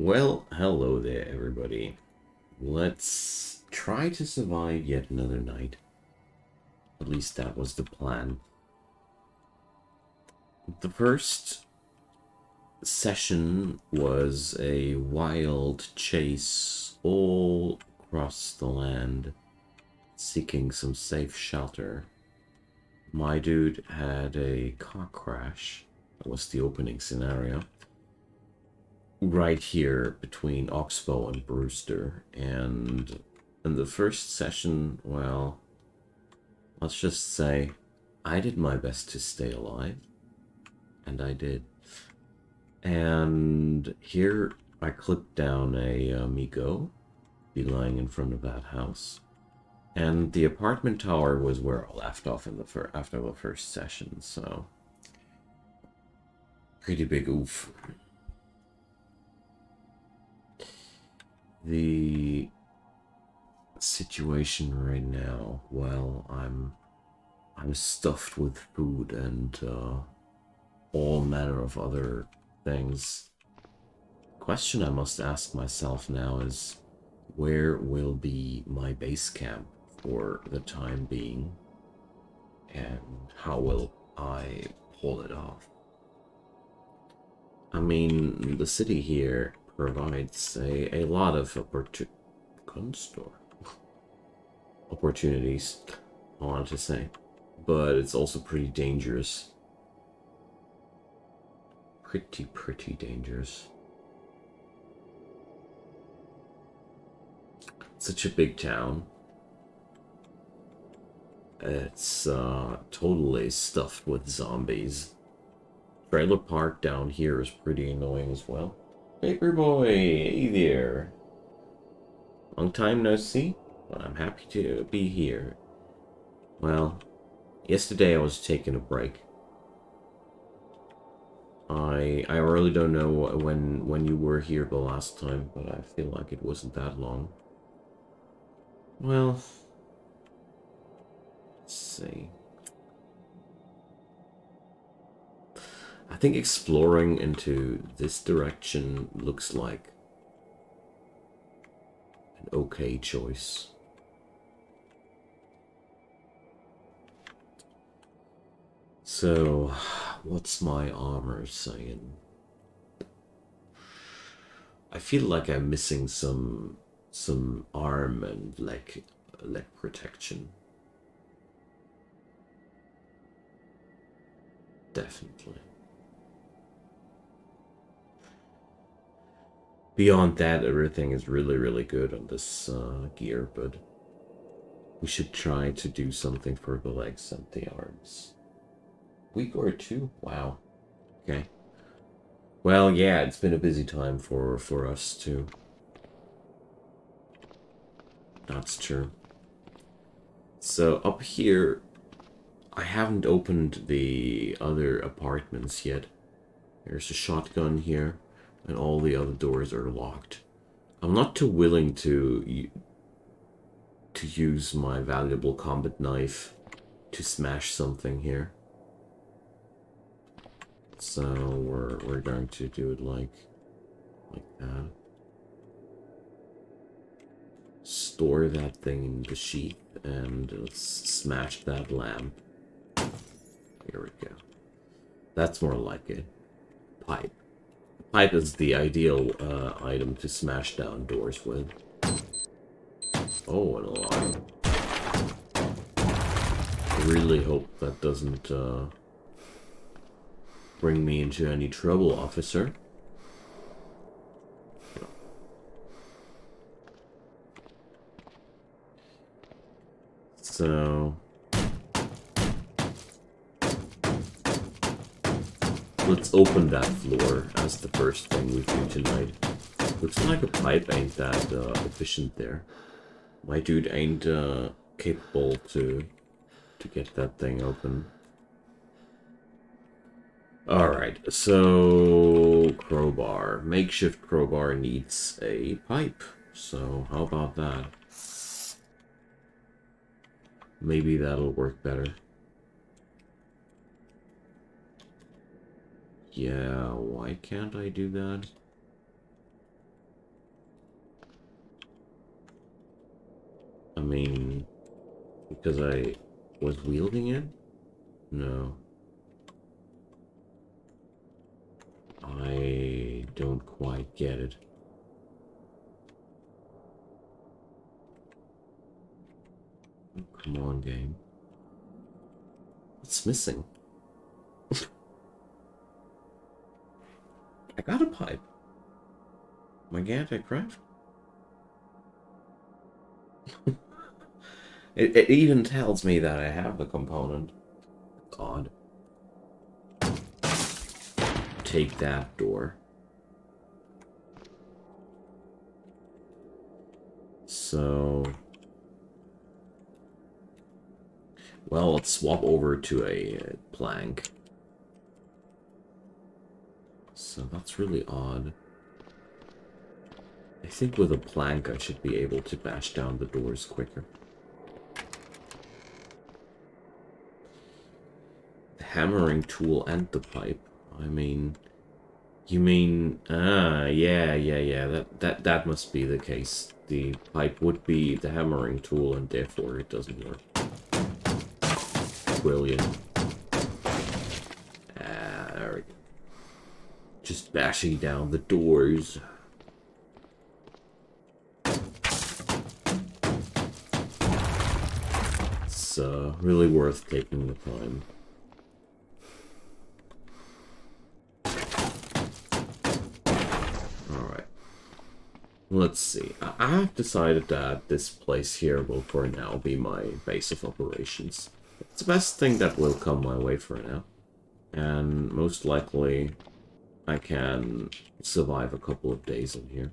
Well, hello there, everybody. Let's try to survive yet another night. At least that was the plan. The first session was a wild chase all across the land, seeking some safe shelter. My dude had a car crash. That was the opening scenario. Right here between Oxbow and Brewster, and in the first session, well, let's just say I did my best to stay alive, and I did. And here I clipped down a Mi-go, be lying in front of that house, and the apartment tower was where I left off in the after the first session. So pretty big oof. The situation right now, well, I'm stuffed with food and all manner of other things. Question I must ask myself now is, where will be my base camp for the time being, and how will I pull it off? I mean, the city here provides a lot of opportunities, I wanted to say, but it's also pretty dangerous. Pretty dangerous. It's such a big town. It's totally stuffed with zombies. Trailer park down here is pretty annoying as well. Paper boy, hey there. Long time no see, but I'm happy to be here. Well, yesterday I was taking a break. I really don't know when you were here the last time, but I feel like it wasn't that long. Well, let's see. I think exploring into this direction looks like an okay choice. So, what's my armor saying? I feel like I'm missing some arm and leg protection. Definitely. Beyond that, everything is really good on this gear, but we should try to do something for the legs and the arms. Week or two? Wow. Okay. Well, yeah, it's been a busy time for us, too. That's true. So, up here, I haven't opened the other apartments yet. There's a shotgun here. And all the other doors are locked. I'm not too willing to use my valuable combat knife to smash something here. So we're going to do it like that. Store that thing in the sheath and let's smash that lamp. Here we go. That's more like it. Pipe. Pipe is the ideal item to smash down doors with. Oh, an alarm. I really hope that doesn't bring me into any trouble, officer. So... let's open that floor as the first thing we do tonight. Looks like a pipe ain't that efficient there. My dude ain't capable to get that thing open. Alright, so crowbar. Makeshift crowbar needs a pipe. So how about that? Maybe that'll work better. Yeah, why can't I do that? I mean, because I was wielding it? No. I don't quite get it. Oh, come on, game. What's missing? I got a pipe. Gigantic craft. It even tells me that I have the component. God. Take that door. So... well, let's swap over to a plank. So that's really odd. I think with a plank I should be able to bash down the doors quicker. The hammering tool and the pipe. I mean, you mean, yeah, that must be the case. The pipe would be the hammering tool, and therefore it doesn't work. Brilliant. Ah, there we go. Just bashing down the doors. It's really worth taking the time. Let's see, I've decided that this place here will for now be my base of operations. It's the best thing that will come my way for now. And most likely I can survive a couple of days in here.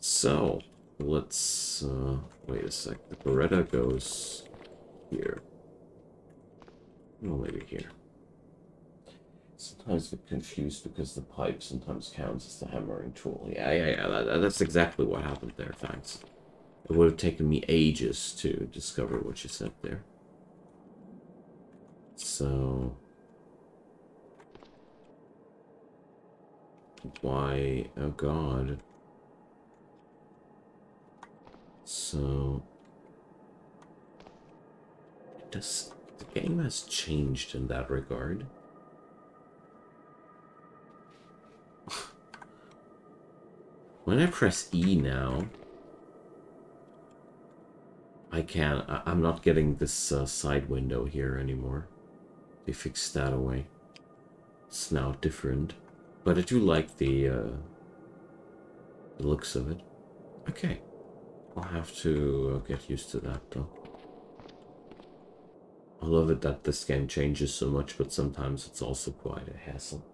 So, let's, wait a sec, the Beretta goes here. We'll leave it here. Sometimes I get confused because the pipe sometimes counts as the hammering tool. Yeah, that's exactly what happened there, thanks. It would have taken me ages to discover what you said there. So... why? Oh god. So... the game has changed in that regard. When I press E now, I'm not getting this side window here anymore. They fixed that away. It's now different. But I do like the looks of it. Okay. I'll have to get used to that, though. I love it that this game changes so much, but sometimes it's also quite a hassle.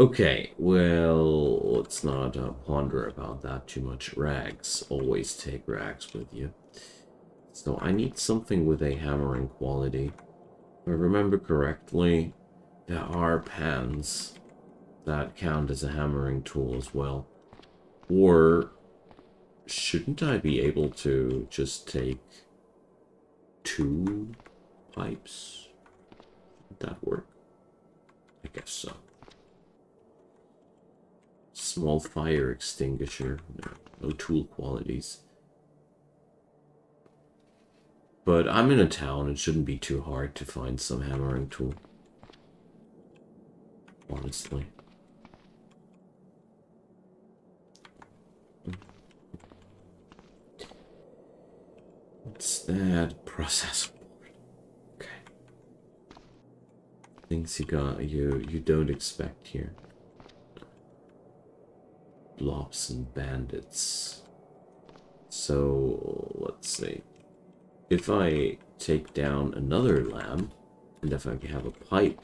Okay, well, let's not ponder about that too much. Rags. Always take rags with you. So I need something with a hammering quality. If I remember correctly, there are pans that count as a hammering tool as well. Or shouldn't I be able to just take 2 pipes? Would that work? I guess so. Small fire extinguisher, no tool qualities. But I'm in a town, it shouldn't be too hard to find some hammering tool. Honestly. What's that? Process board. Okay. Things you don't expect here. Blobs and bandits. So let's see. If I take down another lamb, and if I have a pipe,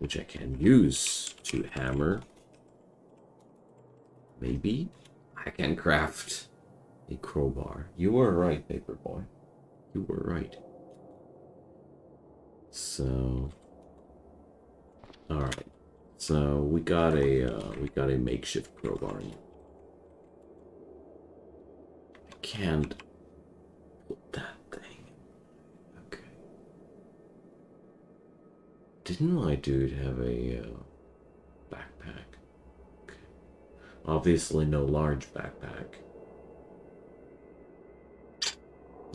which I can use to hammer, maybe I can craft a crowbar. You were right, Paperboy. You were right. So, all right. So we got a makeshift crowbar. I can't put that thing. Okay. Didn't my dude have a backpack? Okay. Obviously no large backpack.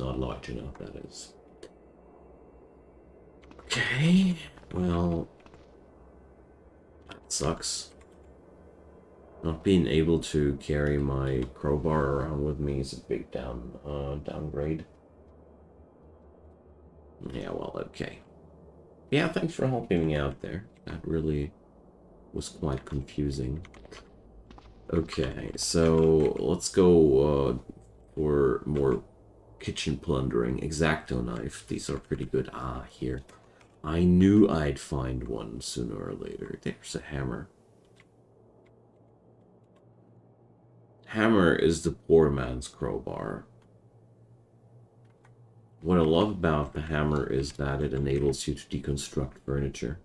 I'd like to know what that is. Okay, well, that sucks. Not being able to carry my crowbar around with me is a big downgrade. Yeah, well, okay. Yeah, thanks for helping me out there. That really was quite confusing. Okay, so let's go for more kitchen plundering. X-Acto knife. These are pretty good. Ah, here. I knew I'd find one sooner or later. There's a hammer. Hammer is the poor man's crowbar. What I love about the hammer is that it enables you to deconstruct furniture.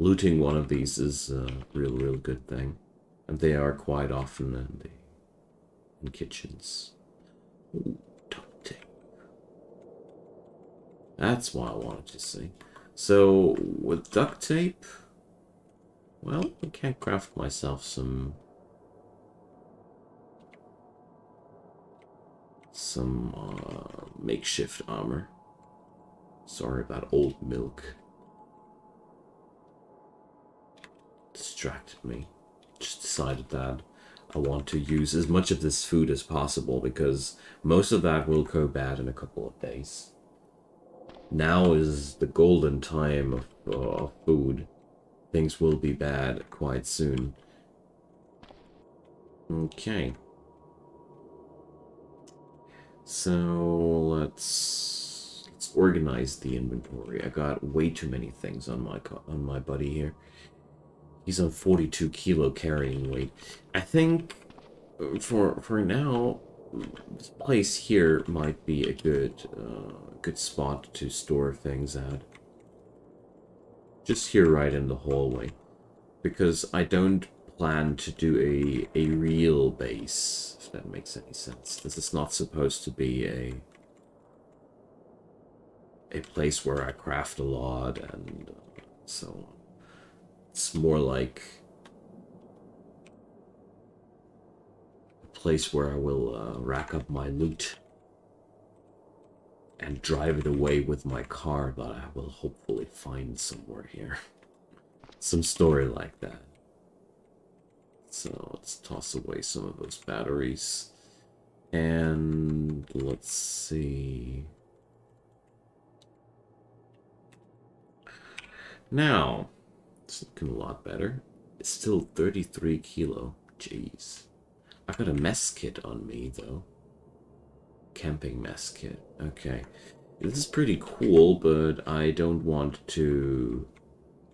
Looting one of these is a real good thing. And they are quite often in kitchens. Ooh, tempting. That's what I wanted to see. So, with duct tape... Well, I can craft myself some... makeshift armor. Sorry about old milk. Distracted me. Just decided that I want to use as much of this food as possible because most of that will go bad in a couple of days. Now is the golden time of food. Things will be bad quite soon. Okay. So let's organize the inventory. I got way too many things on my buddy here. He's on 42 kilo carrying weight. I think for now, this place here might be a good spot to store things at. Just here, right in the hallway, because I don't plan to do a real base, if that makes any sense. This is not supposed to be a place where I craft a lot and so on. It's more like a place where I will rack up my loot and drive it away with my car, but I will hopefully find somewhere here. Some story like that. So let's toss away some of those batteries. And let's see. Now, it's looking a lot better. It's still 33 kilo. Jeez. I got a mess kit on me, though. Camping mess kit. Okay. This is pretty cool, but I don't want to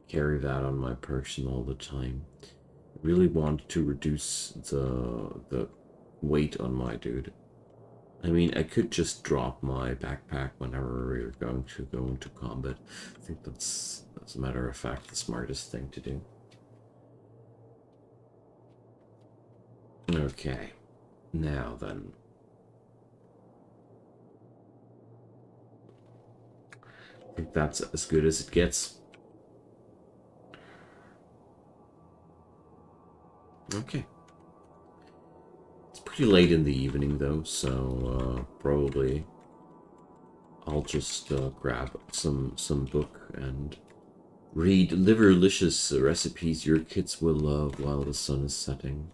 carry that on my person all the time. Really want to reduce the weight on my dude. I mean, I could just drop my backpack whenever we're going to go into combat. I think that's, as a matter of fact, the smartest thing to do. Okay, now then. I think that's as good as it gets. Okay. It's pretty late in the evening, though, so probably I'll just grab some book and read Liverlicious recipes your kids will love while the sun is setting.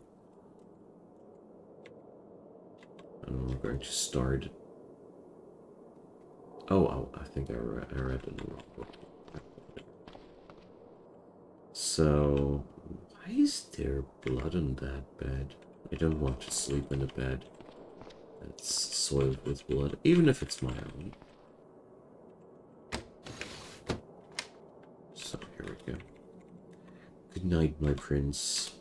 And we're going to start... Oh, I think I read it in the wrong book. So... Why is there blood on that bed? I don't want to sleep in a bed that's soiled with blood, even if it's my own. So, here we go. Good night, my prince.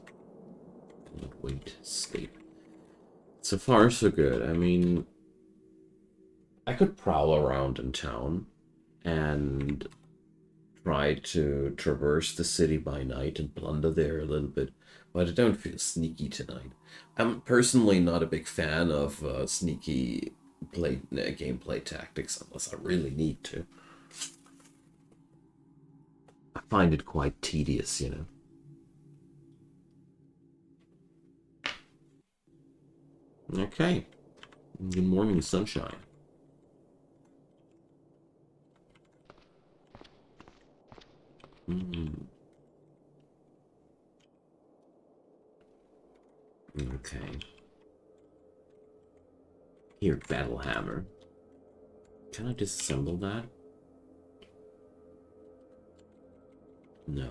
Cannot wait to sleep. So far, so good. I mean, I could prowl around in town and try to traverse the city by night and plunder there a little bit, but I don't feel sneaky tonight. I'm personally not a big fan of sneaky gameplay tactics unless I really need to. I find it quite tedious, you know. Okay. Good morning, sunshine. Okay. Here, battle hammer. Can I disassemble that? No.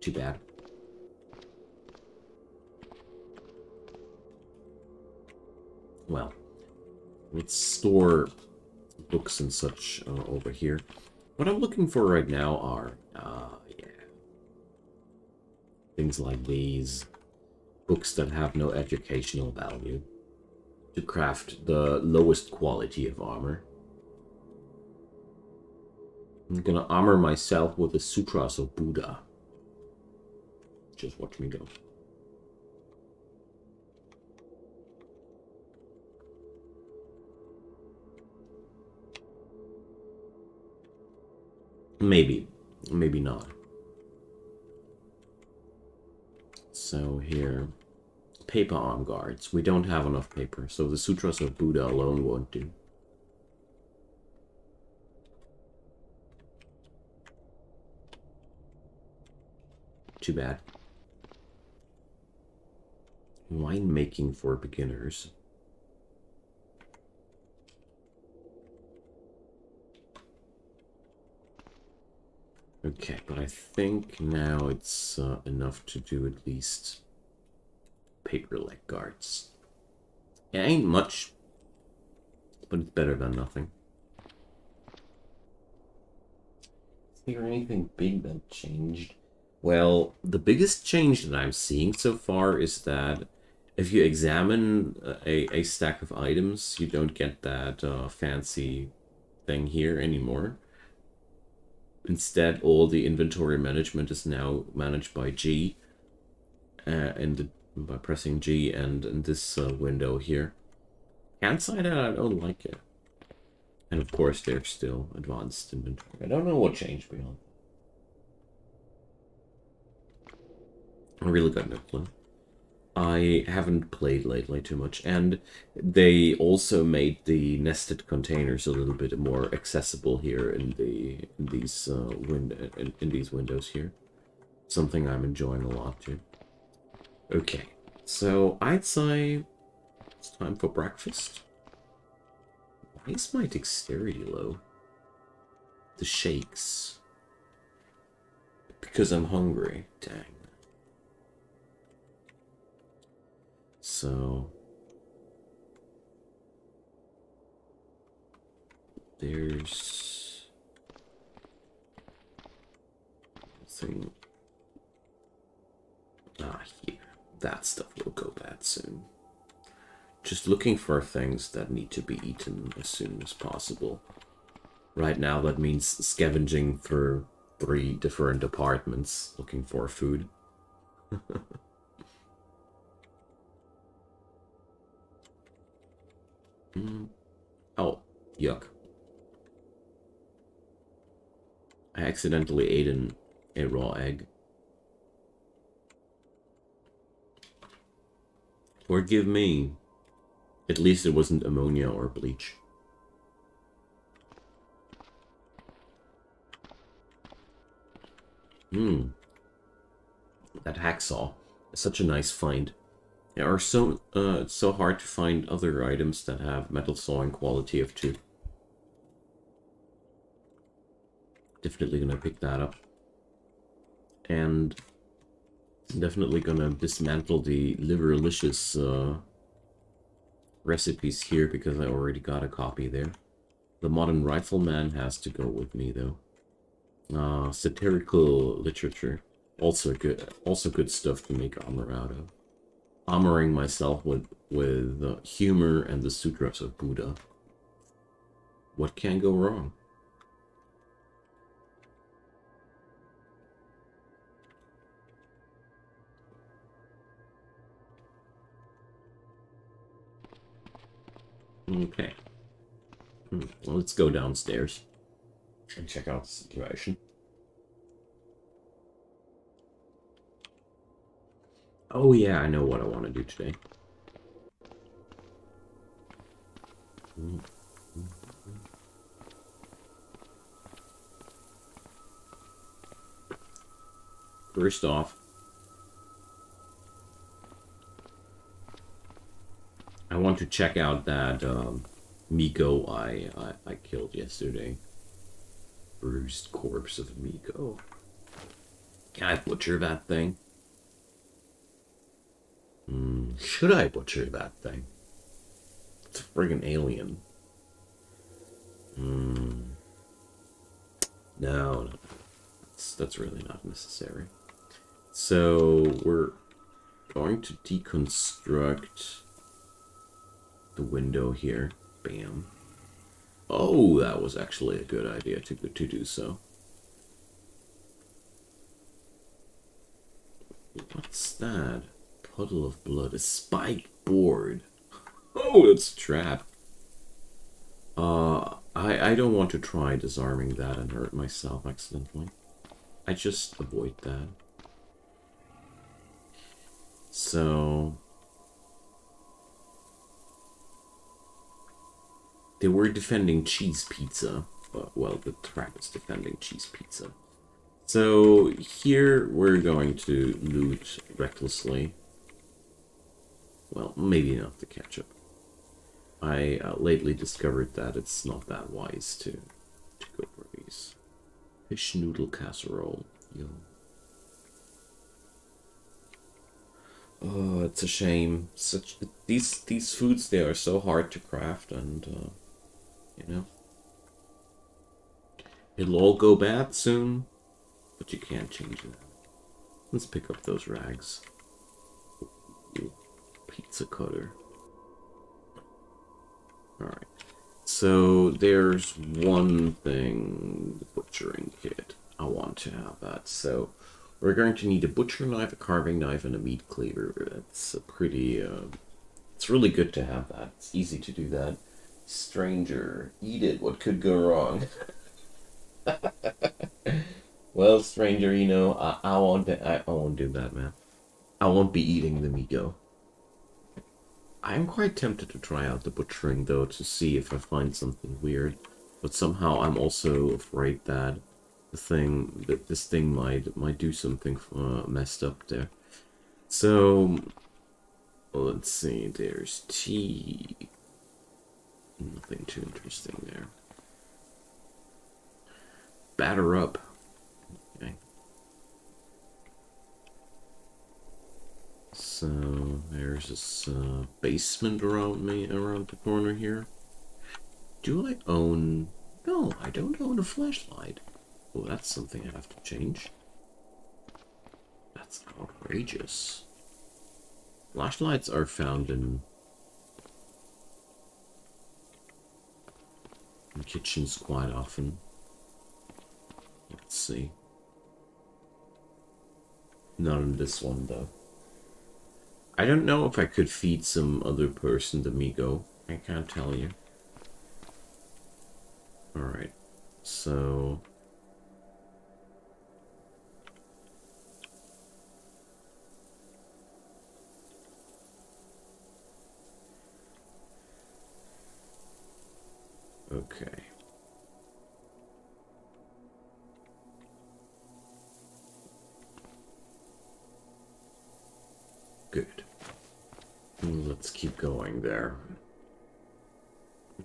Too bad. Well, let's store books and such over here. What I'm looking for right now are, things like these, books that have no educational value, to craft the lowest quality of armor. I'm gonna armor myself with the Sutras of Buddha. Just watch me go. Maybe, maybe not. So here, paper arm guards. We don't have enough paper, so the Sutras of Buddha alone won't do. Too bad. Winemaking for beginners. Okay, but I think now it's enough to do at least paper leg guards. It ain't much, but it's better than nothing. Is there anything big that changed? Well, the biggest change that I'm seeing so far is that if you examine a stack of items, you don't get that fancy thing here anymore. Instead, all the inventory management is now managed by G, by pressing G, and in this window here. Can't sign out, I don't like it. And of course, there's still advanced inventory. I don't know what changed beyond. I really got no clue. I haven't played lately too much, and they also made the nested containers a little bit more accessible here in these windows here. Something I'm enjoying a lot too. Okay, so I'd say it's time for breakfast. Why is my dexterity low? The shakes. Because I'm hungry. Dang. So there's thing here. That stuff will go bad soon. Just looking for things that need to be eaten as soon as possible. Right now that means scavenging through 3 different apartments looking for food. Oh, yuck. I accidentally ate a raw egg. Forgive me. At least it wasn't ammonia or bleach. That hacksaw is such a nice find. They are so hard to find other items that have metal sawing quality of 2. Definitely gonna pick that up. And definitely gonna dismantle the Liverlicious recipes here because I already got a copy there. The Modern Rifleman has to go with me though. Satirical literature. Also good stuff to make armor out of. Armoring myself with humor and the Sutras of Buddha. What can go wrong? Okay. Well, let's go downstairs and check out the situation. Oh yeah, I know what I want to do today. First off, I want to check out that Mi-go I killed yesterday. Bruised corpse of Mi-go. Can I butcher that thing? Should I butcher that thing? It's a friggin' alien. No, that's really not necessary. So we're going to deconstruct the window here. Bam. Oh, that was actually a good idea to do so. What's that? Puddle of blood. A spiked board. Oh, it's a trap. I don't want to try disarming that and hurt myself accidentally. I just avoid that. So they were defending cheese pizza, but well, the trap is defending cheese pizza. So here we're going to loot recklessly. Well, maybe not the ketchup. I lately discovered that it's not that wise to go for these. Fish noodle casserole. Yo. Oh, it's a shame. Such these foods, they are so hard to craft, and you know, it'll all go bad soon, but you can't change it. Let's pick up those rags. Pizza cutter. Alright, so there's one thing, the butchering kit. I want to have that, so we're going to need a butcher knife, a carving knife, and a meat cleaver. That's a pretty, it's really good to have that. It's easy to do that. Stranger, eat it, what could go wrong? Well, stranger, you know, I won't do that, man. I won't be eating the Mi-go. I'm quite tempted to try out the butchering, though, to see if I find something weird. But somehow I'm also afraid that this thing might do something messed up there. So let's see. There's tea. Nothing too interesting there. Batter up. Okay. So there's this basement around the corner here. Do I own? No, I don't own a flashlight. Oh, that's something I have to change. That's outrageous. Flashlights are found in kitchens quite often. Let's see. Not in this one, though. I don't know if I could feed some other person the Mi-go. I can't tell you. Alright, so okay. Good. Let's keep going there.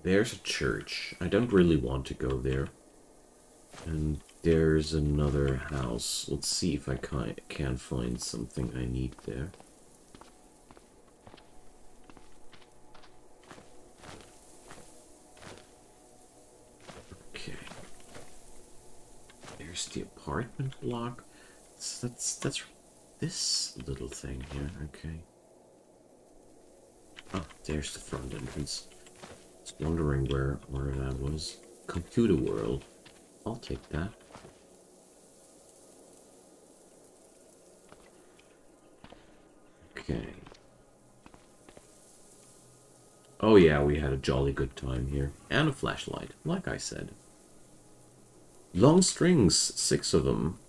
There's a church. I don't really want to go there. And there's another house. Let's see if I can find something I need there. Okay. There's the apartment block. That's this little thing here, okay. Oh, there's the front entrance. I was wondering where that was. Computer world. I'll take that. Okay. Oh yeah, we had a jolly good time here. And a flashlight, like I said. Long strings, 6 of them.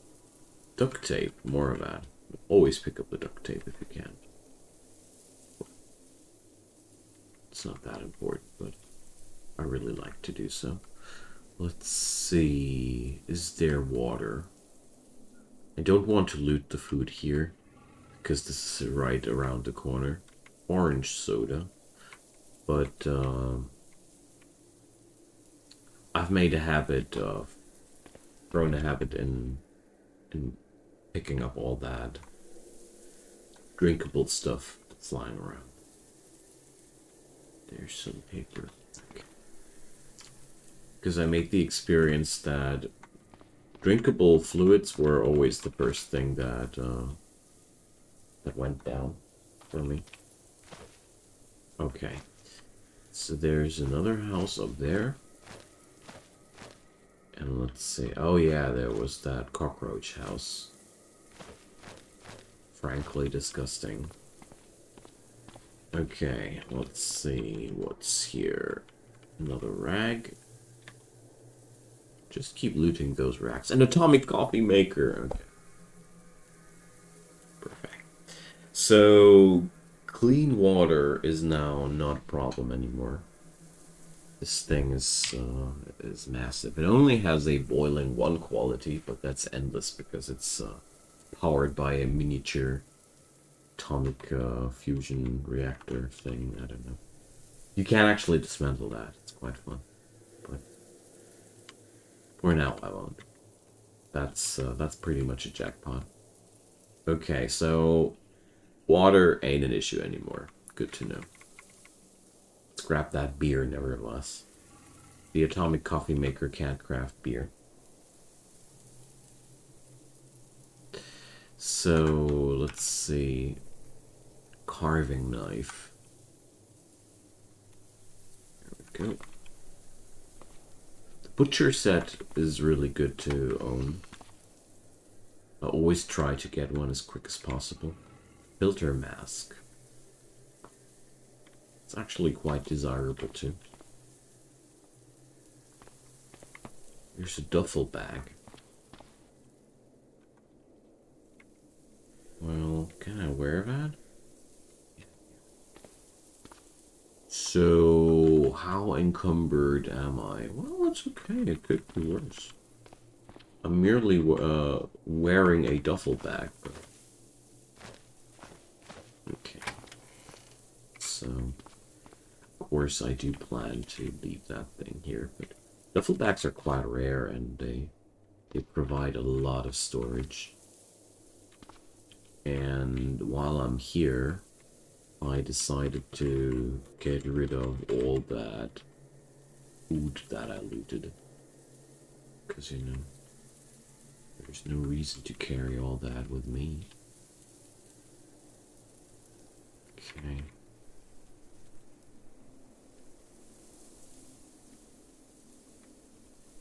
Duct tape, more of that. Always pick up the duct tape if you can. It's not that important, but I really like to do so. Let's see. Is there water? I don't want to loot the food here, because this is right around the corner. Orange soda. But I've made a habit of, grown a habit in picking up all that drinkable stuff that's lying around. There's some paper. Because I made the experience that drinkable fluids were always the first thing that that went down for me. Okay, so there's another house up there. And let's see. Oh yeah, there was that cockroach house. Frankly disgusting. Okay, let's see what's here. Another rag. Just keep looting those racks. An Atomic Coffee Maker. Okay. Perfect. So, clean water is now not a problem anymore. This thing is massive. It only has a boiling one quality, but that's endless because it's powered by a miniature atomic fusion reactor thing. I don't know. You can actually dismantle that. It's quite fun. But for now, I won't. That's pretty much a jackpot. Okay, so water ain't an issue anymore. Good to know. Scrap that beer, nevertheless. The Atomic Coffee Maker can't craft beer. So, let's see. Carving knife. There we go. The butcher set is really good to own. I always try to get one as quick as possible. Filter mask. It's actually quite desirable too. There's a duffel bag. Well, can I wear that? Yeah. So, how encumbered am I? Well, it's okay. It could be worse. I'm merely wearing a duffel bag. But... okay. So... of course, I do plan to leave that thing here, but duffel bags are quite rare and they provide a lot of storage. And while I'm here, I decided to get rid of all that food that I looted, because, you know, there's no reason to carry all that with me. Okay.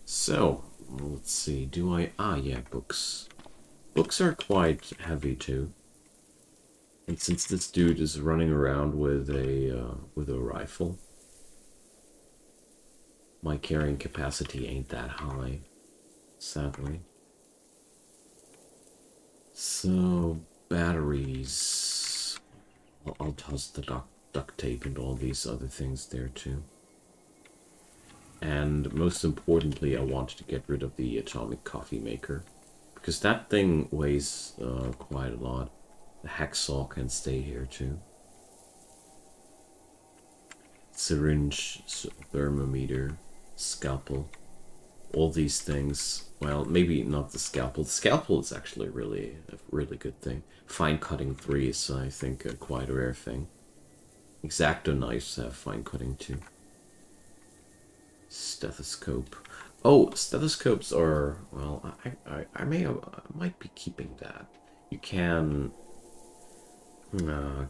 So, let's see, do I... ah, yeah, books. Books are quite heavy, too. And since this dude is running around with a rifle, my carrying capacity ain't that high, sadly. So, batteries... I'll toss the duct tape and all these other things there, too. And most importantly, I wanted to get rid of the Atomic Coffee Maker, because that thing weighs quite a lot. The hacksaw can stay here too. Syringe, thermometer, scalpel, all these things. Well, maybe not the scalpel. The scalpel is actually really a really good thing. Fine cutting 3 is, I think, a quite rare thing. X-Acto knives have fine cutting too. Stethoscope. Oh, stethoscopes are, well, I might be keeping that. You can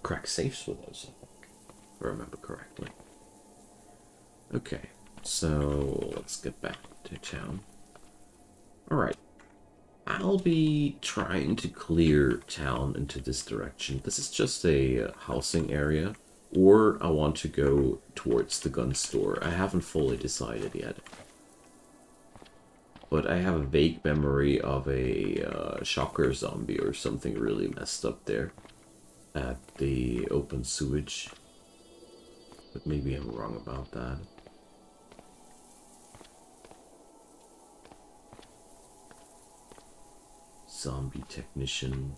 crack safes with those, I think, if I remember correctly. Okay, so let's get back to town. Alright, I'll be trying to clear town into this direction. This is just a housing area. Or I want to go towards the gun store. I haven't fully decided yet. But I have a vague memory of a shocker zombie or something really messed up there at the open sewage. But maybe I'm wrong about that. zombie technician.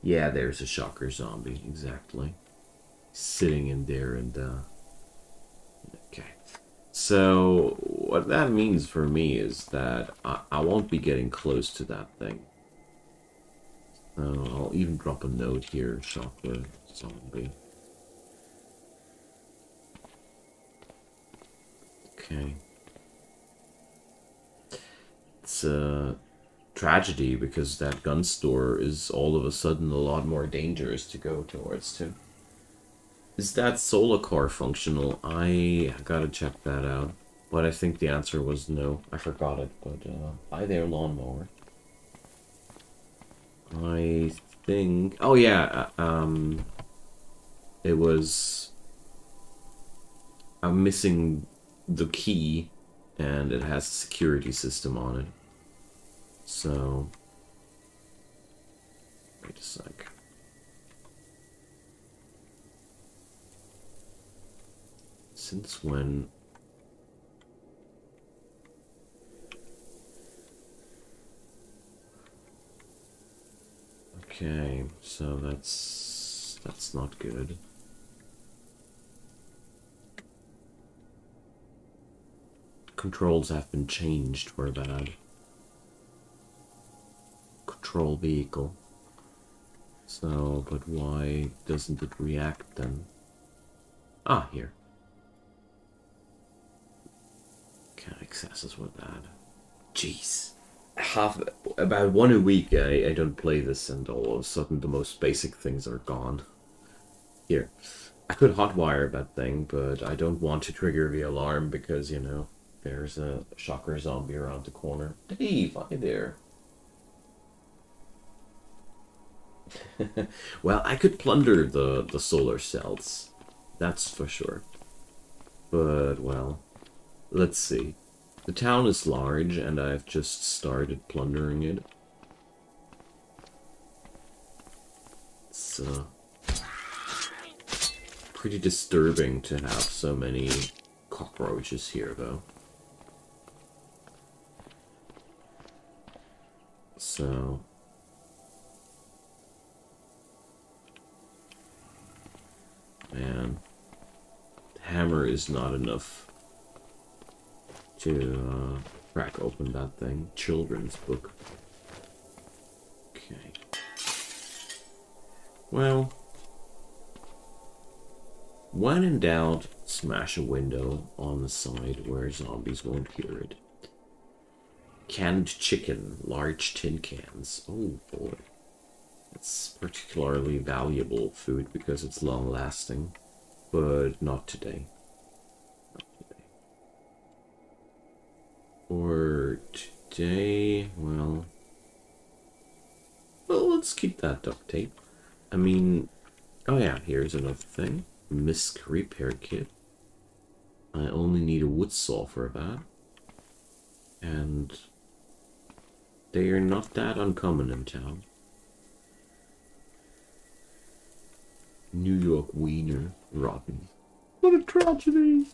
Yeah, there's a shocker zombie, exactly. Sitting in there and, okay. So, what that means for me is that I won't be getting close to that thing. I'll even drop a note here, shocker zombie. Okay. It's, tragedy because that gun store is all of a sudden a lot more dangerous to go towards too. Is that solar car functional? I gotta check that out, but I think the answer was no. I forgot it, but hi there, lawnmower. I think, oh yeah, it was, I'm missing the key and it has a security system on it. So, wait a sec. Since when? Okay, so that's not good. Controls have been changed for that. Control vehicle. So, but why doesn't it react then? Ah, here. Can't access us with that. Jeez. About one a week I don't play this and all of a sudden the most basic things are gone. Here. I could hotwire that thing, but I don't want to trigger the alarm because, you know, there's a shocker zombie around the corner. Dave, hi there. Well, I could plunder the solar cells, that's for sure. But, well, let's see. The town is large, and I've just started plundering it. It's pretty disturbing to have so many cockroaches here, though. So... man, the hammer is not enough to crack open that thing. Children's book. Okay. Well, when in doubt, smash a window on the side where zombies won't hear it. Canned chicken, large tin cans. Oh boy. It's particularly valuable food because it's long-lasting, but not today. Not today. Or today, well, let's keep that duct tape. I mean, oh yeah, here's another thing. Misc repair kit. I only need a wood saw for that. And they are not that uncommon in town. New York wiener rotten. What a tragedy!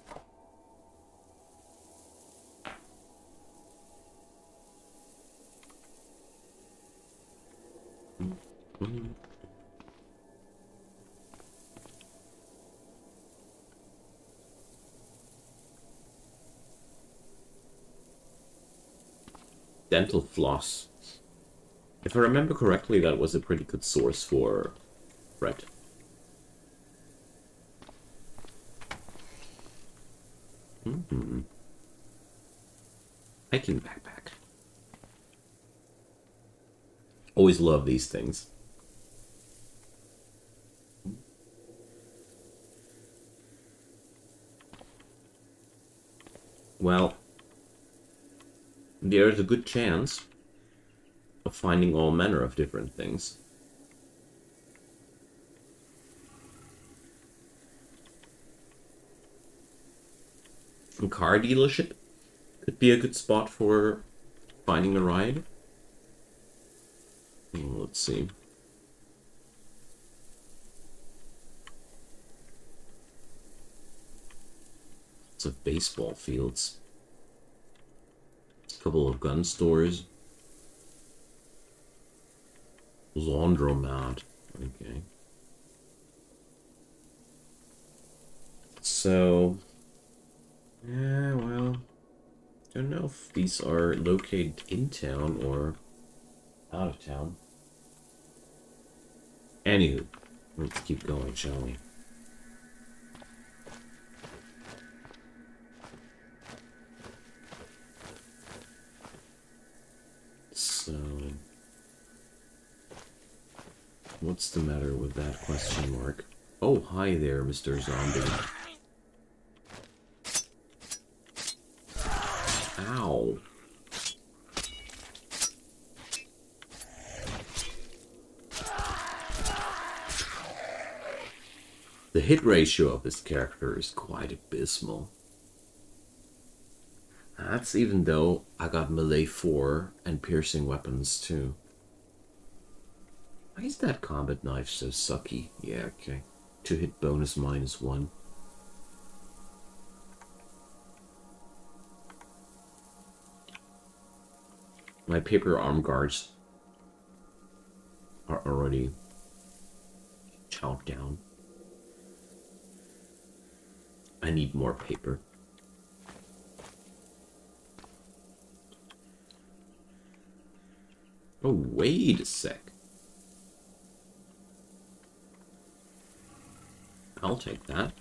Mm-hmm. Dental floss. If I remember correctly, that was a pretty good source for bread. Mm-hmm. Hiking backpack. Always love these things. Well, there is a good chance of finding all manner of different things. A car dealership could be a good spot for finding a ride. Let's see. of baseball fields, a couple of gun stores, laundromat. Okay. So, yeah, well, don't know if these are located in town or out of town. Anywho, let's keep going, shall we? So, what's the matter with that question mark? Oh, hi there, Mr. Zombie. Ow. The hit ratio of this character is quite abysmal. That's even though I got melee 4 and piercing weapons too. Why is that combat knife so sucky? Yeah, okay. 2-hit bonus -1. My paper arm guards are already chopped down. I need more paper. Oh, wait a sec. I'll take that.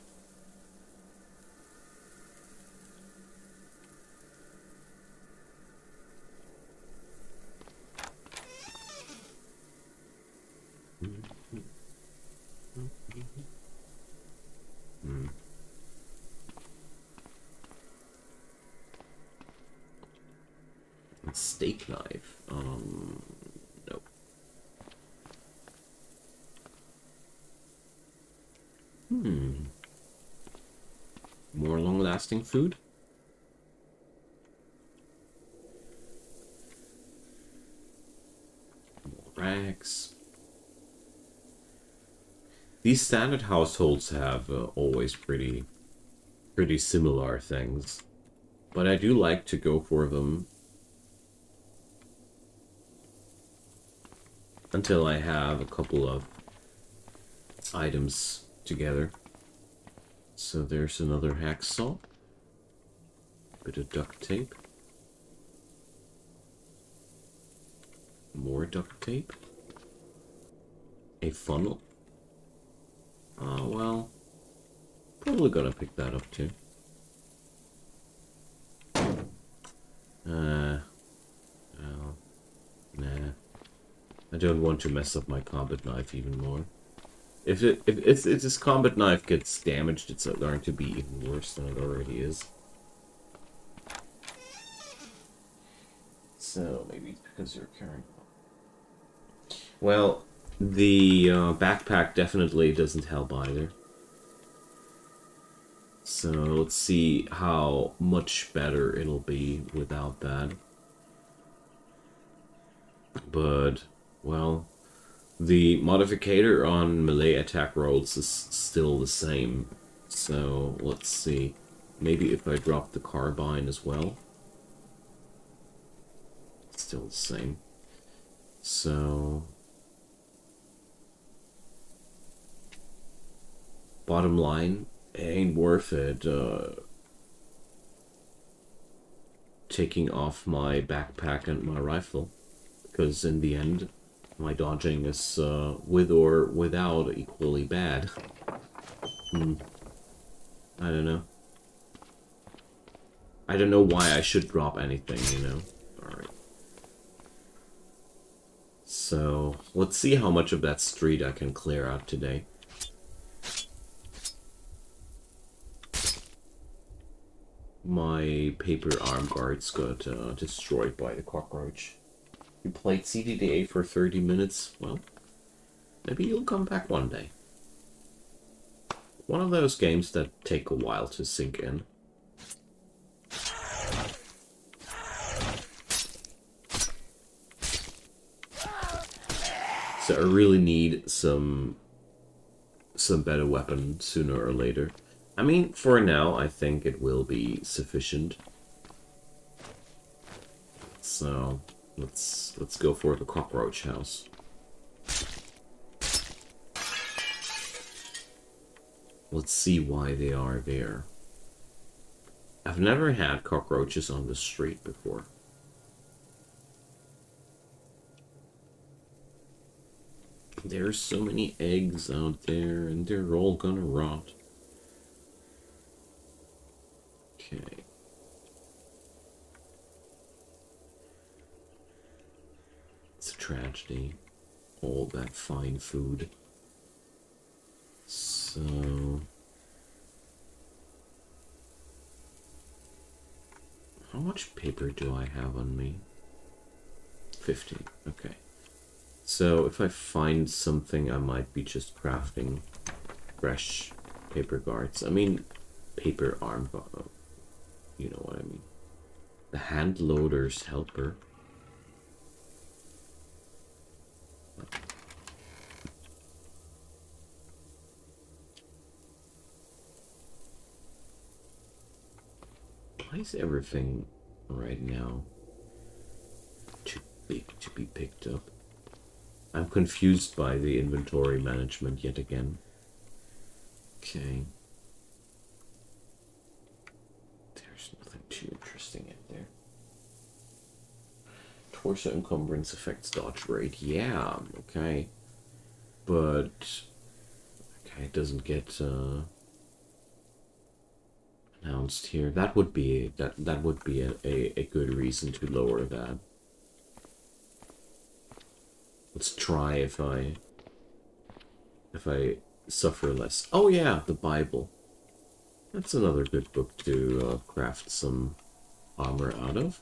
Steak knife. Nope. More long-lasting food? More rags. These standard households have always pretty similar things, but I do like to go for them until I have a couple of items together. So there's another hacksaw, bit of duct tape, more duct tape, a funnel. Oh well, probably gonna pick that up too. Oh, nah. I don't want to mess up my combat knife even more. If this combat knife gets damaged, it's going to be even worse than it already is. So maybe it's because you're carrying. Well, the backpack definitely doesn't help either. So let's see how much better it'll be without that. But. Well, the modificator on melee attack rolls is still the same, so let's see. Maybe if I drop the carbine as well. It's still the same. So, bottom line, it ain't worth it taking off my backpack and my rifle, because in the end, my dodging is, with or without, equally bad. I don't know. I don't know why I should drop anything, you know? Alright. So, let's see how much of that street I can clear out today. My paper arm guards got destroyed by the cockroach. You played CDDA for 30 minutes. Well, maybe you'll come back one day. One of those games that take a while to sink in. So I really need some better weapon sooner or later. I mean, for now, I think it will be sufficient. So, let's go for the cockroach house. Let's see why they are there. I've never had cockroaches on the street before. There's so many eggs out there, and they're all gonna rot. Okay. It's a tragedy. All that fine food. So... how much paper do I have on me? 15, okay. So if I find something, I might be just crafting fresh paper guards. I mean, paper arm guard. You know what I mean. The hand loader's helper. Why is everything right now too big to be picked up? I'm confused by the inventory management yet again. Okay. There's nothing too interesting in there. Torso encumbrance affects dodge rate. Yeah, okay. But... okay, it doesn't get announced here. That would be a good reason to lower that. Let's try if I suffer less. Oh yeah, the Bible. That's another good book to craft some armor out of.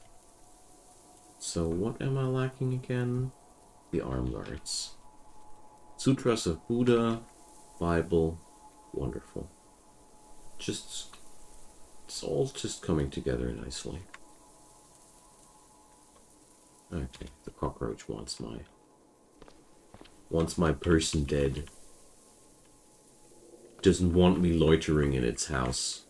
So what am I lacking again? The arm guards. Sutras of Buddha, Bible, wonderful. Just, it's all just coming together nicely. Okay, the cockroach wants my... wants my person dead. Doesn't want me loitering in its house.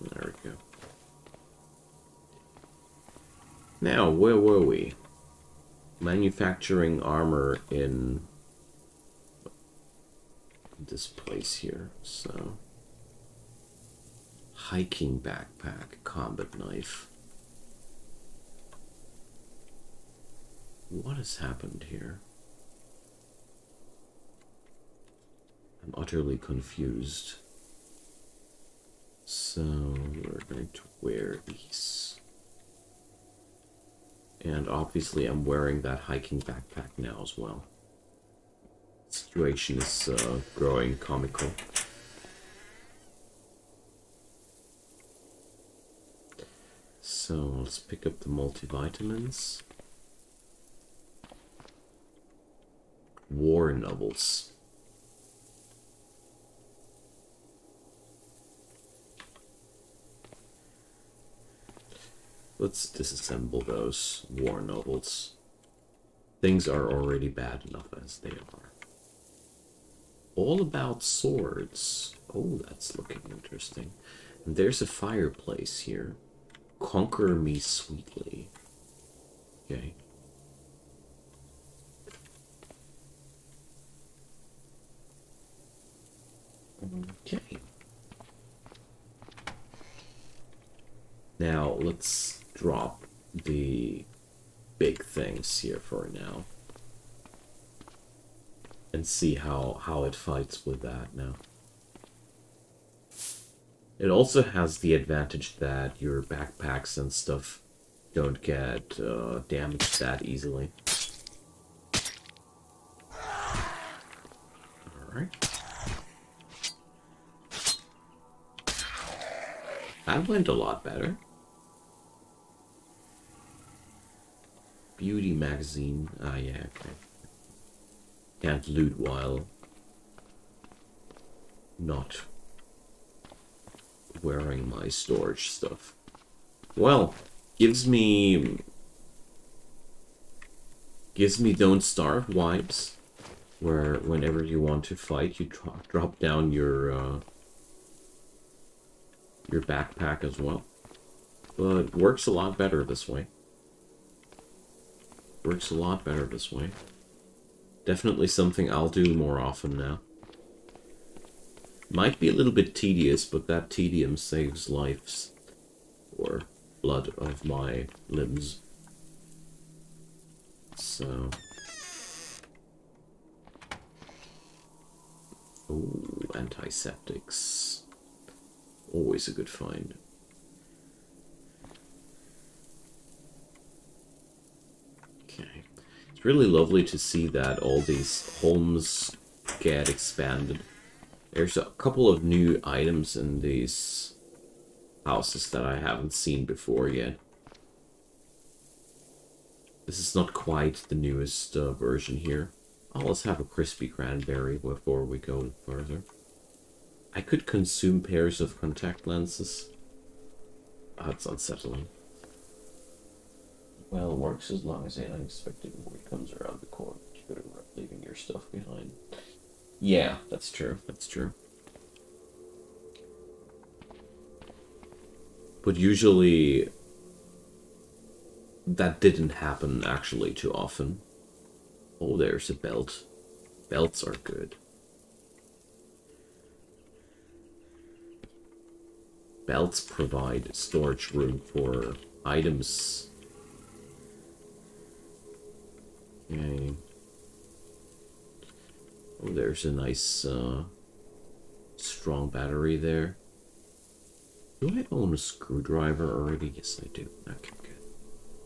There we go. Now, where were we? Manufacturing armor in this place here, so... hiking backpack, combat knife. What has happened here? I'm utterly confused. So we're going to wear these. And obviously I'm wearing that hiking backpack now as well. The situation is growing comical. So let's pick up the multivitamins. War novels. Let's disassemble those war novels. Things are already bad enough as they are. All about swords. Oh, that's looking interesting. And there's a fireplace here. Conquer me sweetly. Okay. Okay. Now, let's drop the big things here for now. And see how it fights with that now. It also has the advantage that your backpacks and stuff don't get damaged that easily. Alright. That went a lot better. Beauty magazine. Ah, yeah, okay. Can't loot while not wearing my storage stuff. Well, gives me Gives me Don't Starve wipes, where whenever you want to fight, you drop down your backpack as well. But works a lot better this way. Works a lot better this way. Definitely something I'll do more often now. Might be a little bit tedious, but that tedium saves lives. Or blood of my limbs. So... ooh, antiseptics. Always a good find. Okay. It's really lovely to see that all these homes get expanded. There's a couple of new items in these houses that I haven't seen before yet. This is not quite the newest version here. Oh, let's have a crispy cranberry before we go further. I could consume pairs of contact lenses. Oh, that's unsettling. Well, it works as long as an unexpected reward comes around the corner. You better run, leaving your stuff behind. Yeah, that's true. That's true. But usually that didn't happen actually too often. Oh, there's a belt. Belts are good. Belts provide storage room for items. Okay. Oh, there's a nice, strong battery there. Do I own a screwdriver already? Yes, I do. Okay, good.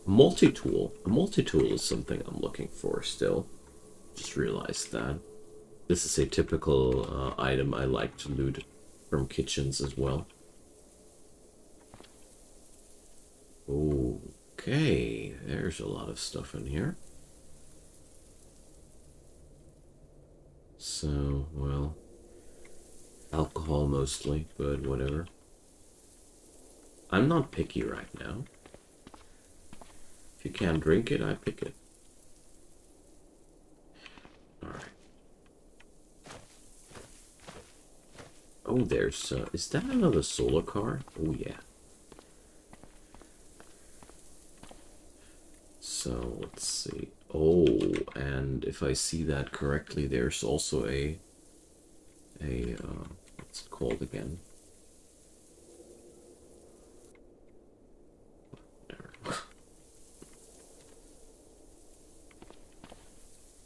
Multi-tool. A multi-tool is something I'm looking for still. Just realized that. This is a typical item I like to loot from kitchens as well. Okay, there's a lot of stuff in here. So, well, alcohol mostly, but whatever. I'm not picky right now. If you can't drink it, I pick it. Alright. Oh, there's... is that another solar car? Oh, yeah. So, let's see. Oh, and if I see that correctly, there's also a what's it called again?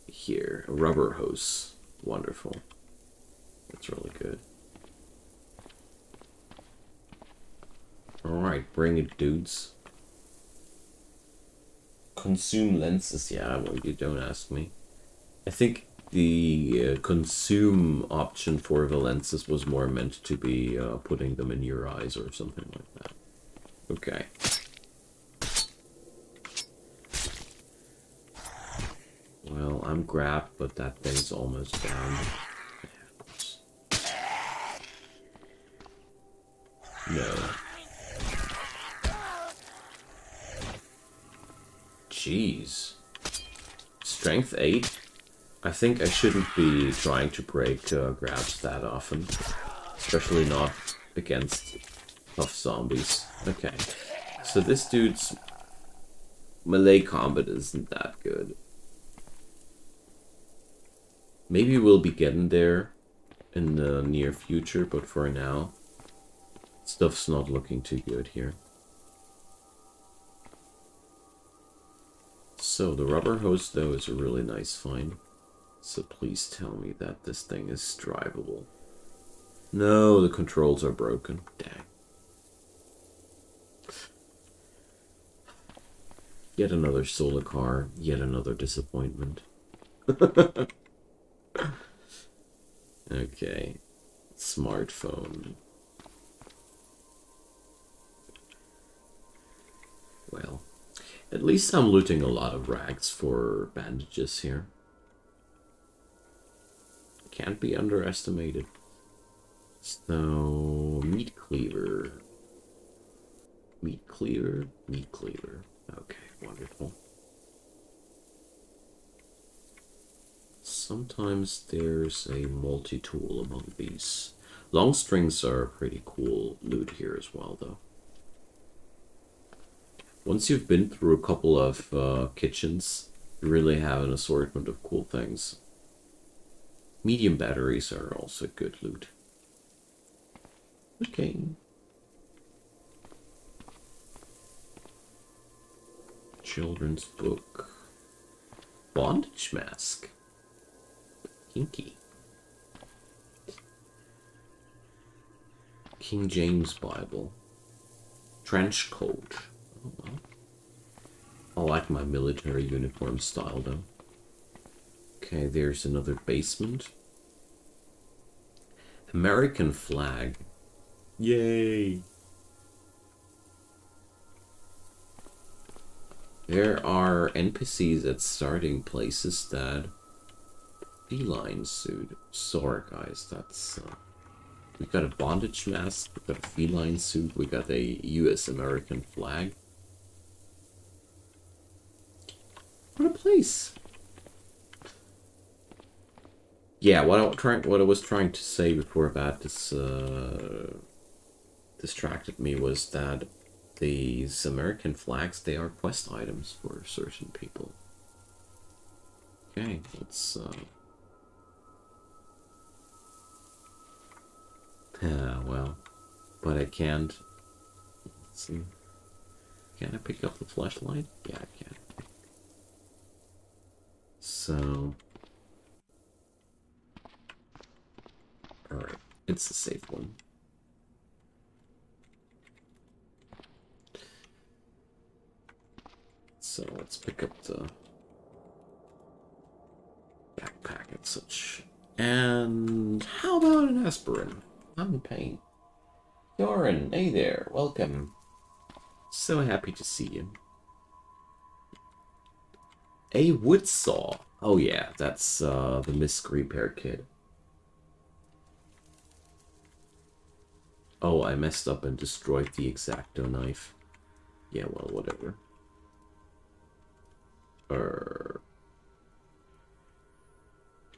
Here, a rubber hose. Wonderful. That's really good. Alright, bring it, dudes. Consume lenses. Yeah, well, you don't ask me. I think the consume option for the lenses was more meant to be putting them in your eyes or something like that. Okay. Well, I'm grabbed, but that thing's almost down. No. Jeez. Strength 8? I think I shouldn't be trying to break grabs that often. Especially not against tough zombies. Okay. So this dude's melee combat isn't that good. Maybe we'll be getting there in the near future, but for now, stuff's not looking too good here. So the rubber hose, though, is a really nice find. So please tell me that this thing is drivable. No, the controls are broken. Dang. Yet another solar car, yet another disappointment. Okay, smartphone. Well, at least I'm looting a lot of rags for bandages here. Can't be underestimated. So, meat cleaver. Meat cleaver, meat cleaver. Okay, wonderful. Sometimes there's a multi-tool among these. Long strings are pretty cool loot here as well, though. Once you've been through a couple of kitchens, you really have an assortment of cool things. Medium batteries are also good loot. Okay. Children's book. Bondage mask. Kinky. King James Bible. Trench coat. Oh, well. I like my military uniform style, though. Okay, there's another basement. American flag. Yay! There are NPCs at starting places that feline suit. Sorry, guys, that's... we got a bondage mask, we got a feline suit, we got a US American flag. What a place! Yeah, what I was trying to say before about this distracted me was that these American flags, they are quest items for certain people. Okay, let's well, but I can't. Let's see. Can I pick up the flashlight? Yeah, I can. So, all right, it's the safe one. So let's pick up the backpack and such. And how about an aspirin? I'm in pain. Yorin, hey there, welcome. So happy to see you. A wood saw. Oh yeah, that's the misc repair kit. Oh, I messed up and destroyed the X-Acto knife. Yeah, well, whatever.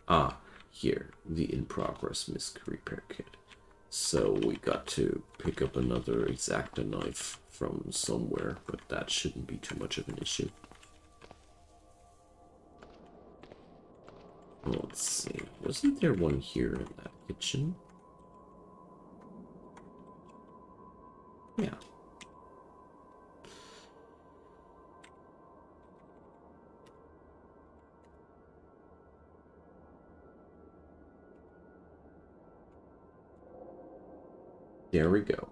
Ah, here, the in-progress misc repair kit. So we got to pick up another X-Acto knife from somewhere, but that shouldn't be too much of an issue. Let's see, wasn't there one here in that kitchen? Yeah. There we go.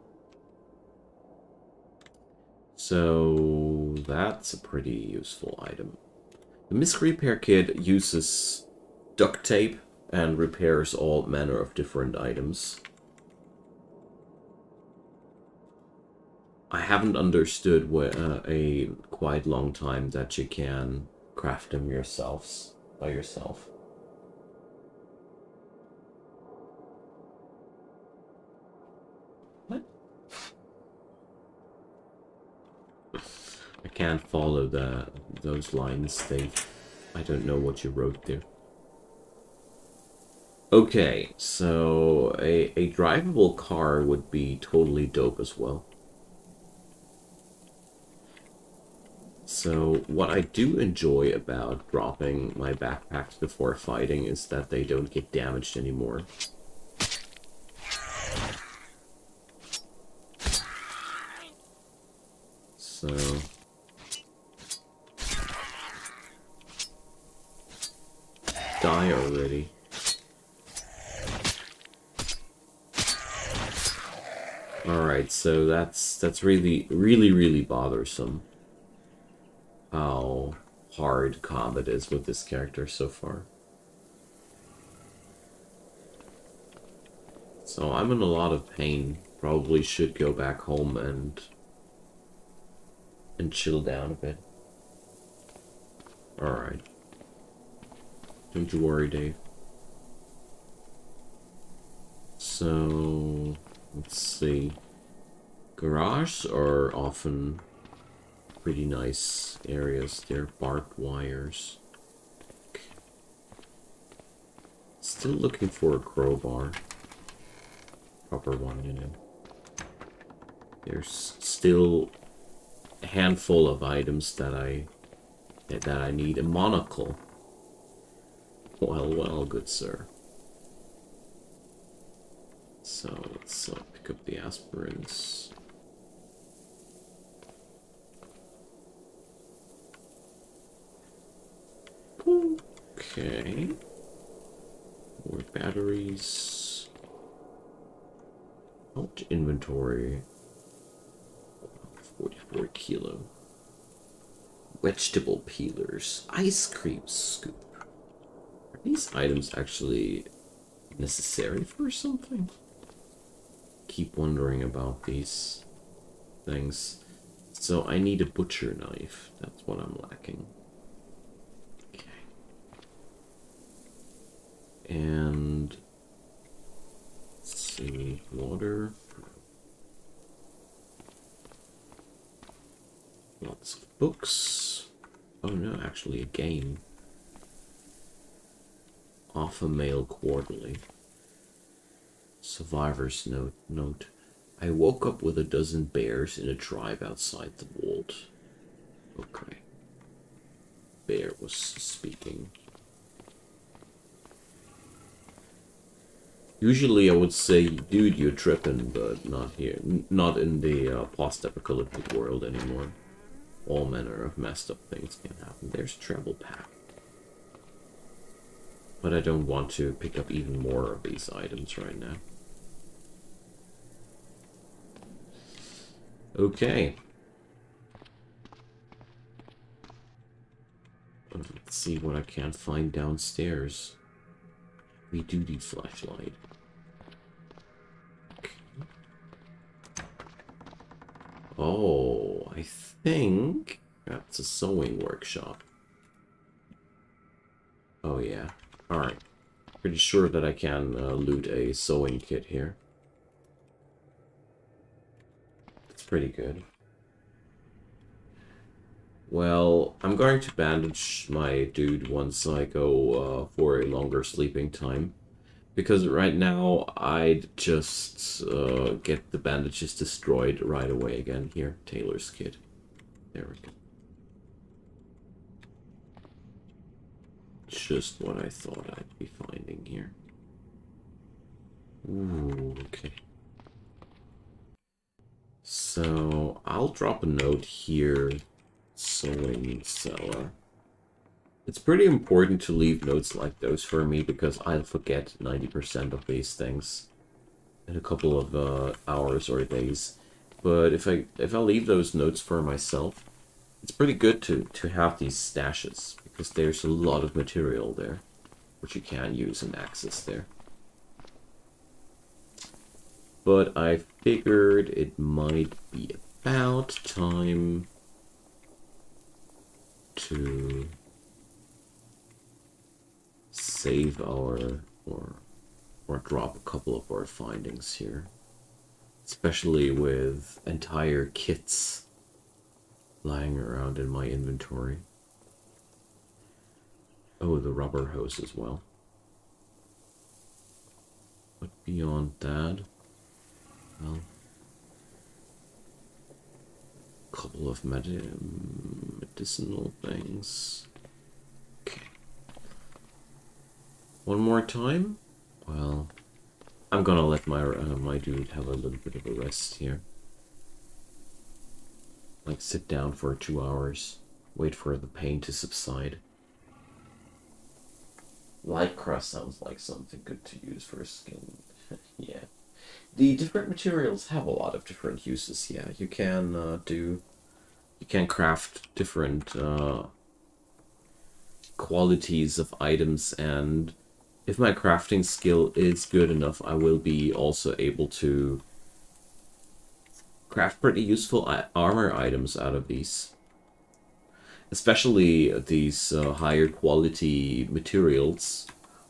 So that's a pretty useful item. The misc repair kit uses duct tape and repairs all manner of different items. I haven't understood what, a quite long time that you can craft them yourselves by yourself. I can't follow those lines. I don't know what you wrote there. Okay, so a drivable car would be totally dope as well. So what I do enjoy about dropping my backpacks before fighting is that they don't get damaged anymore. So... die already. Alright, so that's really, really, really bothersome how hard combat is with this character so far. So I'm in a lot of pain. Probably should go back home and chill down a bit. Alright. Don't you worry, Dave. So... let's see. Garages are often pretty nice areas. They're barbed wires. Still looking for a crowbar. Proper one, you know. There's still a handful of items that I need. A monocle. Well, well, good sir. So let's pick up the aspirins. Okay. More batteries. Out inventory. 44 kilo. Vegetable peelers. Ice cream scoop. Are these items actually necessary for something? Keep wondering about these things. So I need a butcher knife. That's what I'm lacking. And let's see, water, lots of books. Oh no, actually a game. Alpha Male Quarterly. Survivor's note. I woke up with a dozen bears in a tribe outside the vault. Okay. Bear was speaking. Usually I would say, dude, you're tripping, but not here. Not in the post-apocalyptic world anymore. All manner of messed up things can happen. There's a travel pack. But I don't want to pick up even more of these items right now. Okay. Let's see what I can find downstairs. We do need flashlight. Okay. Oh, I think that's a sewing workshop. Oh yeah. All right. Pretty sure that I can loot a sewing kit here. That's pretty good. Well, I'm going to bandage my dude once I go for a longer sleeping time. Because right now, I'd just get the bandages destroyed right away again. Here, Taylor's kid. There we go. Just what I thought I'd be finding here. Ooh, okay. So, I'll drop a note here. Sewing cellar. It's pretty important to leave notes like those for me because I'll forget 90% of these things in a couple of hours or days. But if I leave those notes for myself, it's pretty good to have these stashes because there's a lot of material there which you can use and access there. But I figured it might be about time to save our or drop a couple of our findings here, especially with entire kits lying around in my inventory. Oh, the rubber hose as well. But beyond that, well, couple of medicinal things. Okay. One more time? Well, I'm gonna let my my dude have a little bit of a rest here. Like sit down for 2 hours, wait for the pain to subside. Light crust sounds like something good to use for skin. Yeah. The different materials have a lot of different uses. Yeah, you can craft different qualities of items, and if my crafting skill is good enough, I will be also able to craft pretty useful armor items out of these, especially these higher quality materials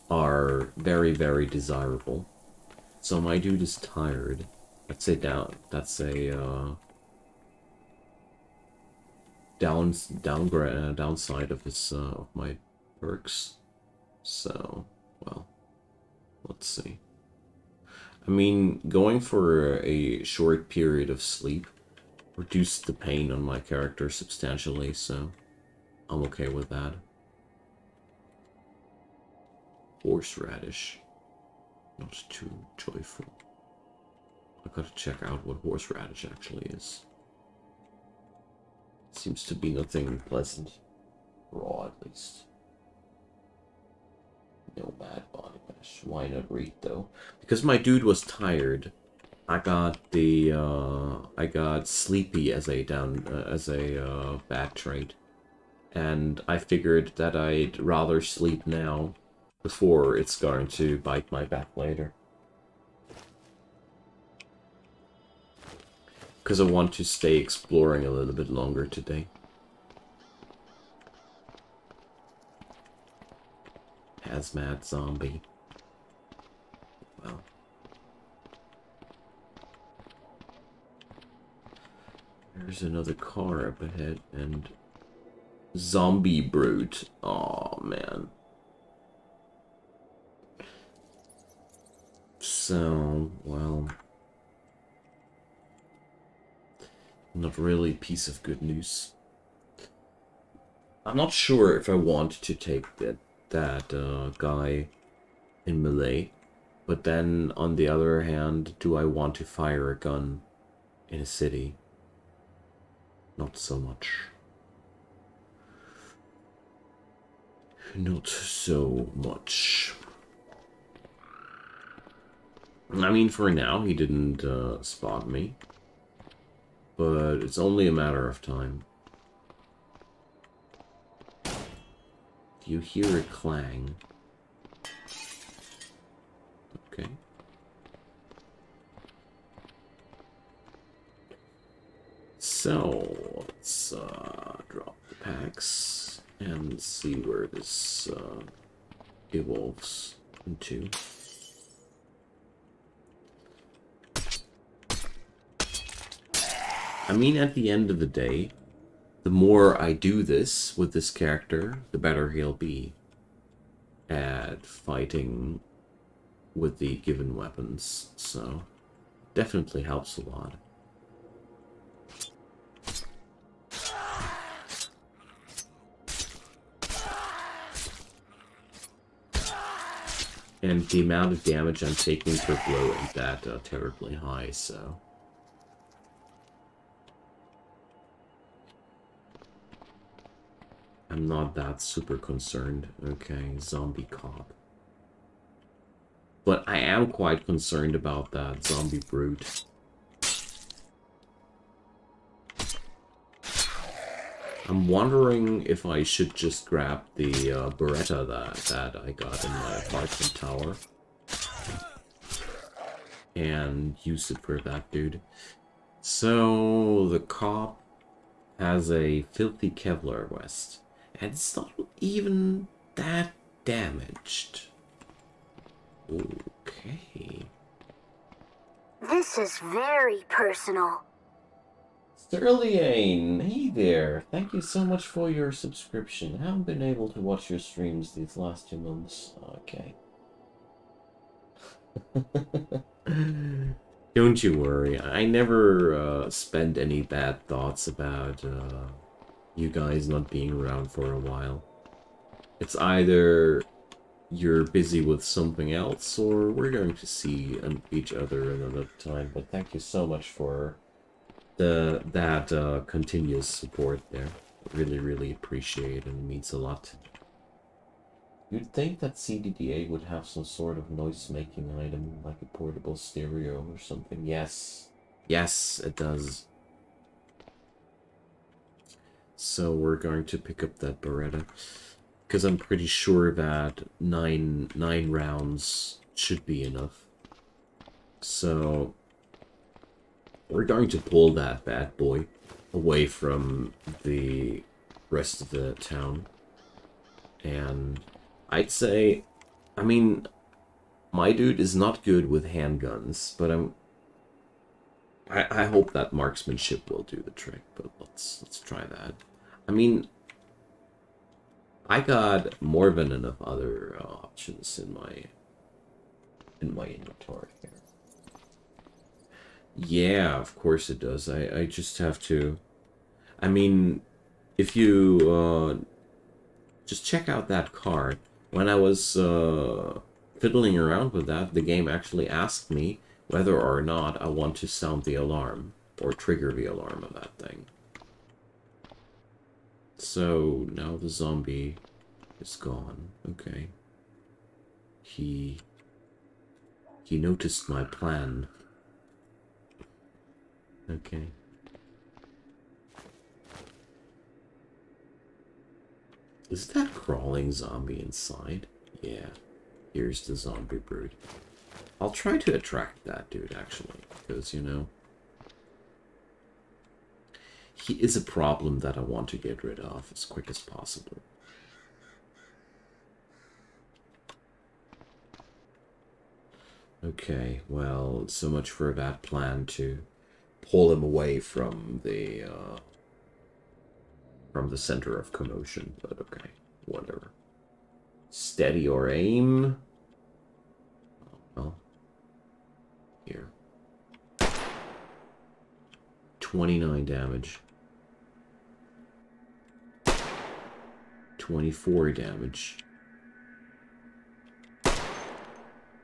are very, very desirable. So my dude is tired. Let's say down. That's a downside of my perks. So well, Let's see. I mean, going for a short period of sleep reduced the pain on my character substantially, so I'm okay with that. Horseradish. Not too joyful. I gotta check out what horseradish actually is. Seems to be nothing pleasant. Raw, at least. No bad body mash. Why not read though? Because my dude was tired, I got the I got sleepy as a bad trait, and I figured that I'd rather sleep now before it's going to bite my back later. Because I want to stay exploring a little bit longer today. Hazmat zombie. Well. There's another car up ahead and... Zombie brute. Aw, man. So, well... Not really a piece of good news. I'm not sure if I want to take that guy in melee, but then on the other hand, do I want to fire a gun in a city? Not so much. Not so much. I mean, for now, he didn't spot me. But it's only a matter of time. Do you hear a clang? Okay. So, let's drop the packs and see where this evolves into. I mean, at the end of the day, the more I do this with this character, the better he'll be at fighting with the given weapons. So, definitely helps a lot. And the amount of damage I'm taking per blow ain't that terribly high, so... I'm not that super concerned. Okay, zombie cop. But I am quite concerned about that zombie brute. I'm wondering if I should just grab the Beretta that I got in my apartment tower. And use it for that dude. So, the cop has a filthy Kevlar vest. And it's not even that damaged. Okay. This is very personal. Sterliane, hey there. Thank you so much for your subscription. I haven't been able to watch your streams these last 2 months. Okay. Don't you worry. I never spend any bad thoughts about... you guys not being around for a while. It's either you're busy with something else or we're going to see each other another time. But thank you so much for that continuous support there. Really, really appreciate it and means a lot. You'd think that CDDA would have some sort of noise-making item, like a portable stereo or something. Yes. Yes, it does. So we're going to pick up that Beretta, because I'm pretty sure that nine rounds should be enough. So we're going to pull that bad boy away from the rest of the town. And I'd say, I mean, my dude is not good with handguns, but I hope that marksmanship will do the trick. But let's try that. I mean, I got more than enough other options in my in my inventory here. Yeah, of course it does. I just have to... I mean, if you just check out that card. When I was fiddling around with that, the game actually asked me whether or not I want to sound the alarm or trigger the alarm on that thing. So now the zombie is gone. Okay. He noticed my plan. Okay. Is that crawling zombie inside? Yeah. Here's the zombie brood. I'll try to attract that dude, actually, because, you know, he is a problem that I want to get rid of as quick as possible. Okay, well, so much for that plan to pull him away from the center of commotion, but okay, whatever. Steady your aim. Oh, well. Here. 29 damage. 24 damage.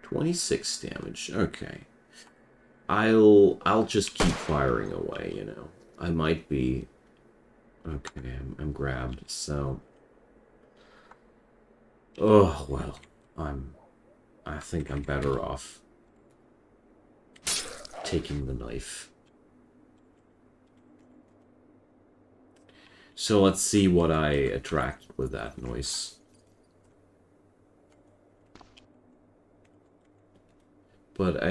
26 damage. Okay. I'll just keep firing away, you know. I might be... Okay, I'm grabbed, so... Oh, well, I think I'm better off taking the knife. So let's see what I attract with that noise. But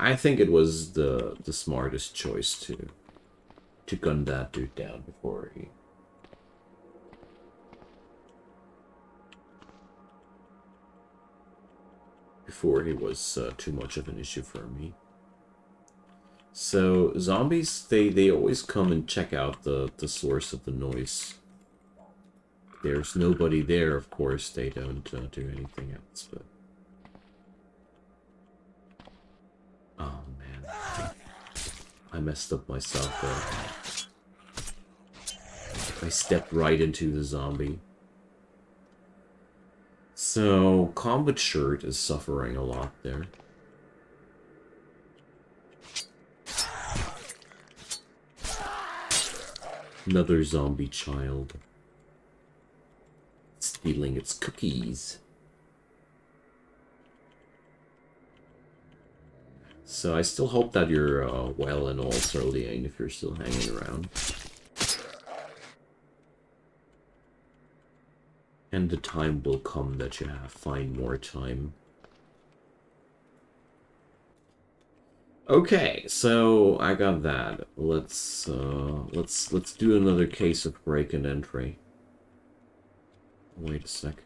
I think it was the smartest choice to gun that dude down before he... Before he was too much of an issue for me. So zombies, they always come and check out the source of the noise. There's nobody there, of course. They don't do anything else. But oh man, I messed up myself there. I stepped right into the zombie. So, Combat Shirt is suffering a lot there. Another zombie child. Stealing its cookies. So I still hope that you're well and all, Cerulean, if you're still hanging around. And the time will come that you have find more time. Okay, so I got that. Let's do another case of break and entry. Wait a sec.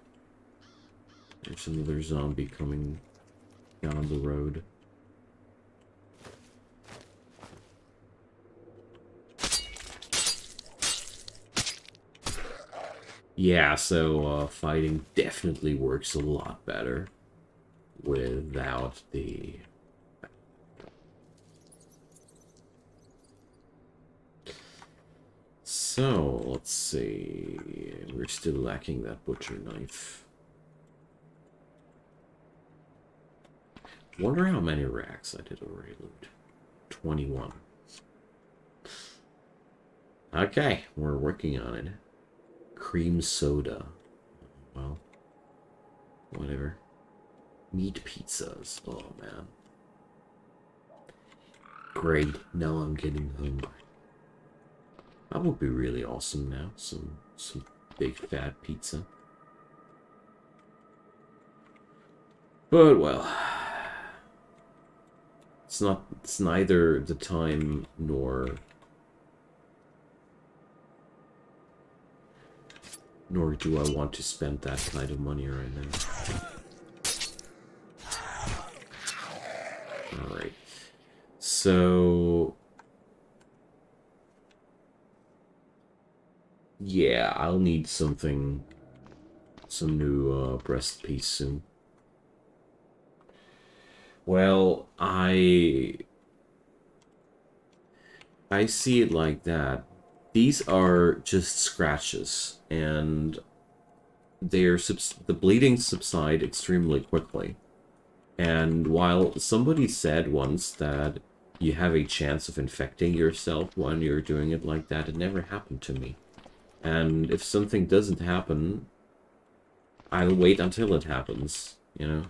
There's another zombie coming down the road. Yeah, so fighting definitely works a lot better without the... So, let's see... We're still lacking that butcher knife. Wonder how many racks I did already loot. 21. Okay, we're working on it. Cream soda. Well, whatever. Meat pizzas. Oh, man. Great. Now I'm getting hungry. That would be really awesome now. Some big fat pizza. But, well. It's not... It's neither the time nor do I want to spend that kind of money right now. Alright. So... Yeah, I'll need something... Some new breast piece soon. Well, I see it like that. These are just scratches, and the bleeding subsides extremely quickly. And while somebody said once that you have a chance of infecting yourself when you're doing it like that, it never happened to me. And if something doesn't happen, I'll wait until it happens, you know?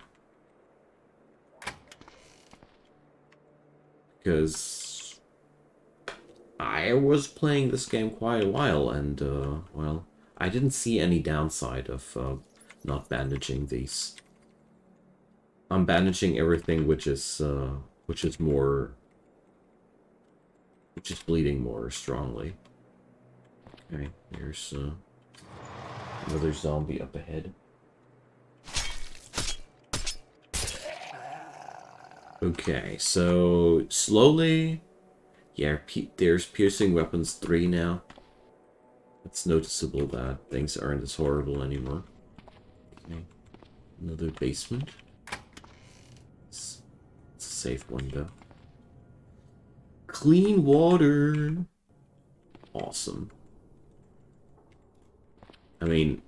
Because I was playing this game quite a while, and, well, I didn't see any downside of not bandaging these. I'm bandaging everything which is bleeding more strongly. Okay, there's another zombie up ahead. Okay, so slowly, yeah, there's piercing weapons 3 now. It's noticeable that things aren't as horrible anymore. Okay, another basement. It's a safe one though. Clean water! Awesome. I mean,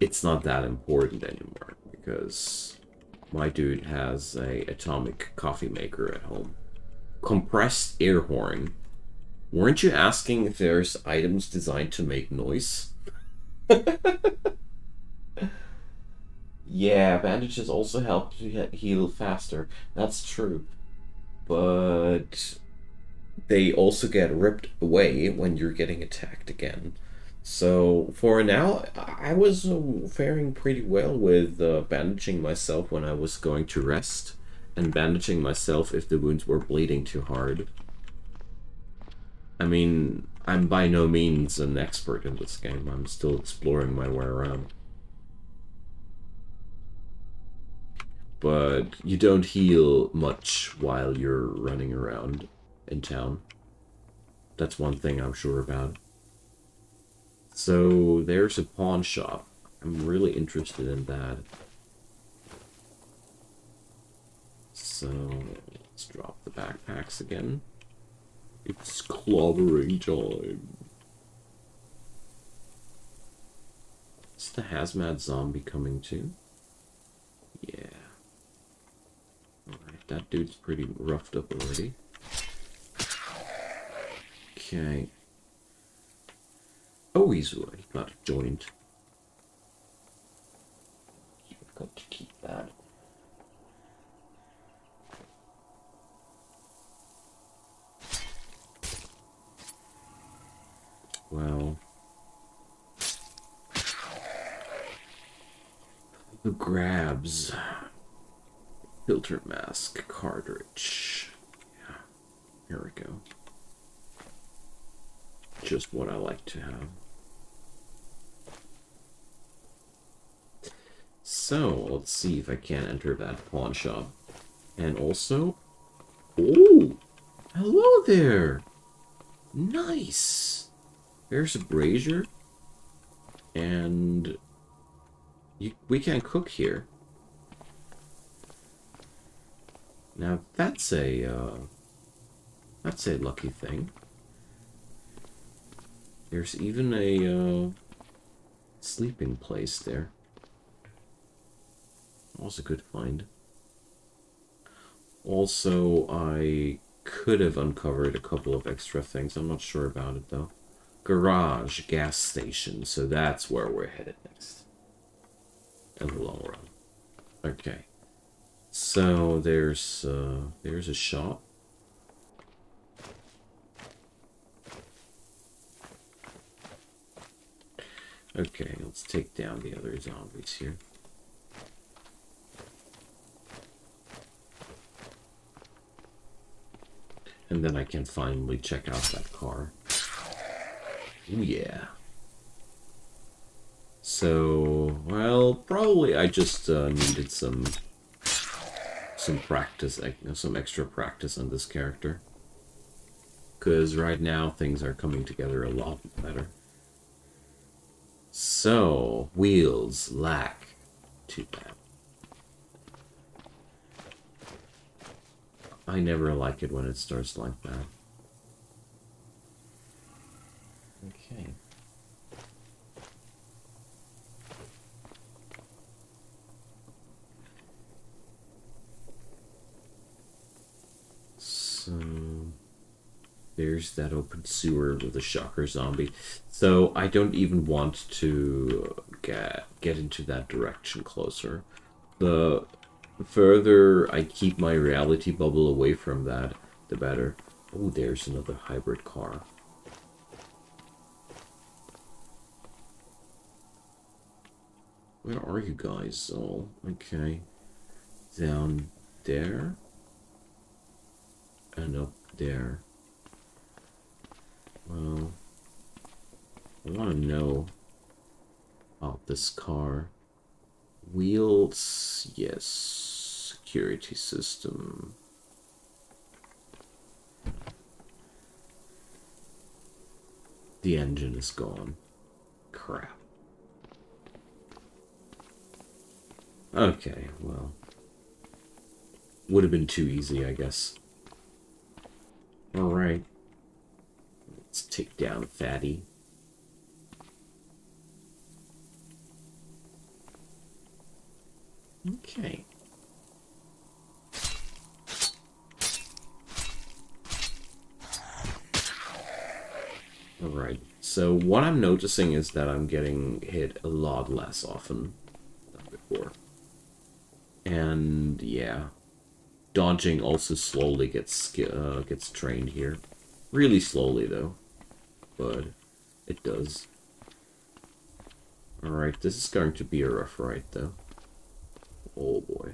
it's not that important anymore because my dude has a atomic coffee maker at home. Compressed air horn. Weren't you asking if there's items designed to make noise? Yeah, bandages also help to heal faster. That's true. But they also get ripped away when you're getting attacked again. So for now, I was faring pretty well with bandaging myself when I was going to rest, and bandaging myself if the wounds were bleeding too hard. I mean, I'm by no means an expert in this game. I'm still exploring my way around. But you don't heal much while you're running around in town. That's one thing I'm sure about. So there's a pawn shop. I'm really interested in that. So let's drop the backpacks again. It's clobbering time. Is the hazmat zombie coming too? Yeah. Alright, that dude's pretty roughed up already. Okay. Oh, he's got a joint. You've got to keep that. Well. Who grabs? Filter mask cartridge. Yeah, here we go. Just what I like to have. So let's see if I can enter that pawn shop. And also, oh, hello there. Nice. There's a brazier, and we can cook here. Now that's a lucky thing. There's even a sleeping place there. Also good find. Also, I could have uncovered a couple of extra things. I'm not sure about it though. Garage, gas station. So that's where we're headed next. In the long run. Okay. So there's a shop. Okay, let's take down the other zombies here. And then I can finally check out that car. Ooh, yeah. So, well, probably I just needed some practice, some extra practice on this character, because right now things are coming together a lot better. So wheels lack too bad. I never like it when it starts like that. Okay. So there's that open sewer with the shocker zombie. So I don't even want to get into that direction closer. The further I keep my reality bubble away from that, the better. Oh, there's another hybrid car. Where are you guys all? Okay. Down there. And up there. Well, I want to know about this car. Wheels, yes. Security system. The engine is gone. Crap. Okay, well. Would have been too easy, I guess. Alright. Let's take down Fatty. Okay. Alright, so what I'm noticing is that I'm getting hit a lot less often than before. And yeah, dodging also slowly gets trained here. Really slowly though, but it does. Alright, this is going to be a rough ride though. Oh boy,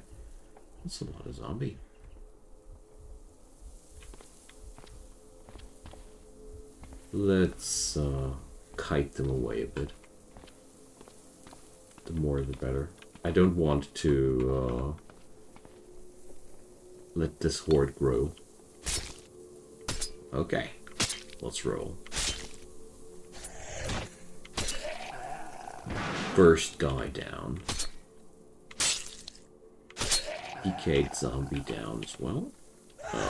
that's a lot of zombie. Let's kite them away a bit. The more the better. I don't want to let this horde grow. Okay, let's roll. First guy down. Decayed zombie down as well. Okay.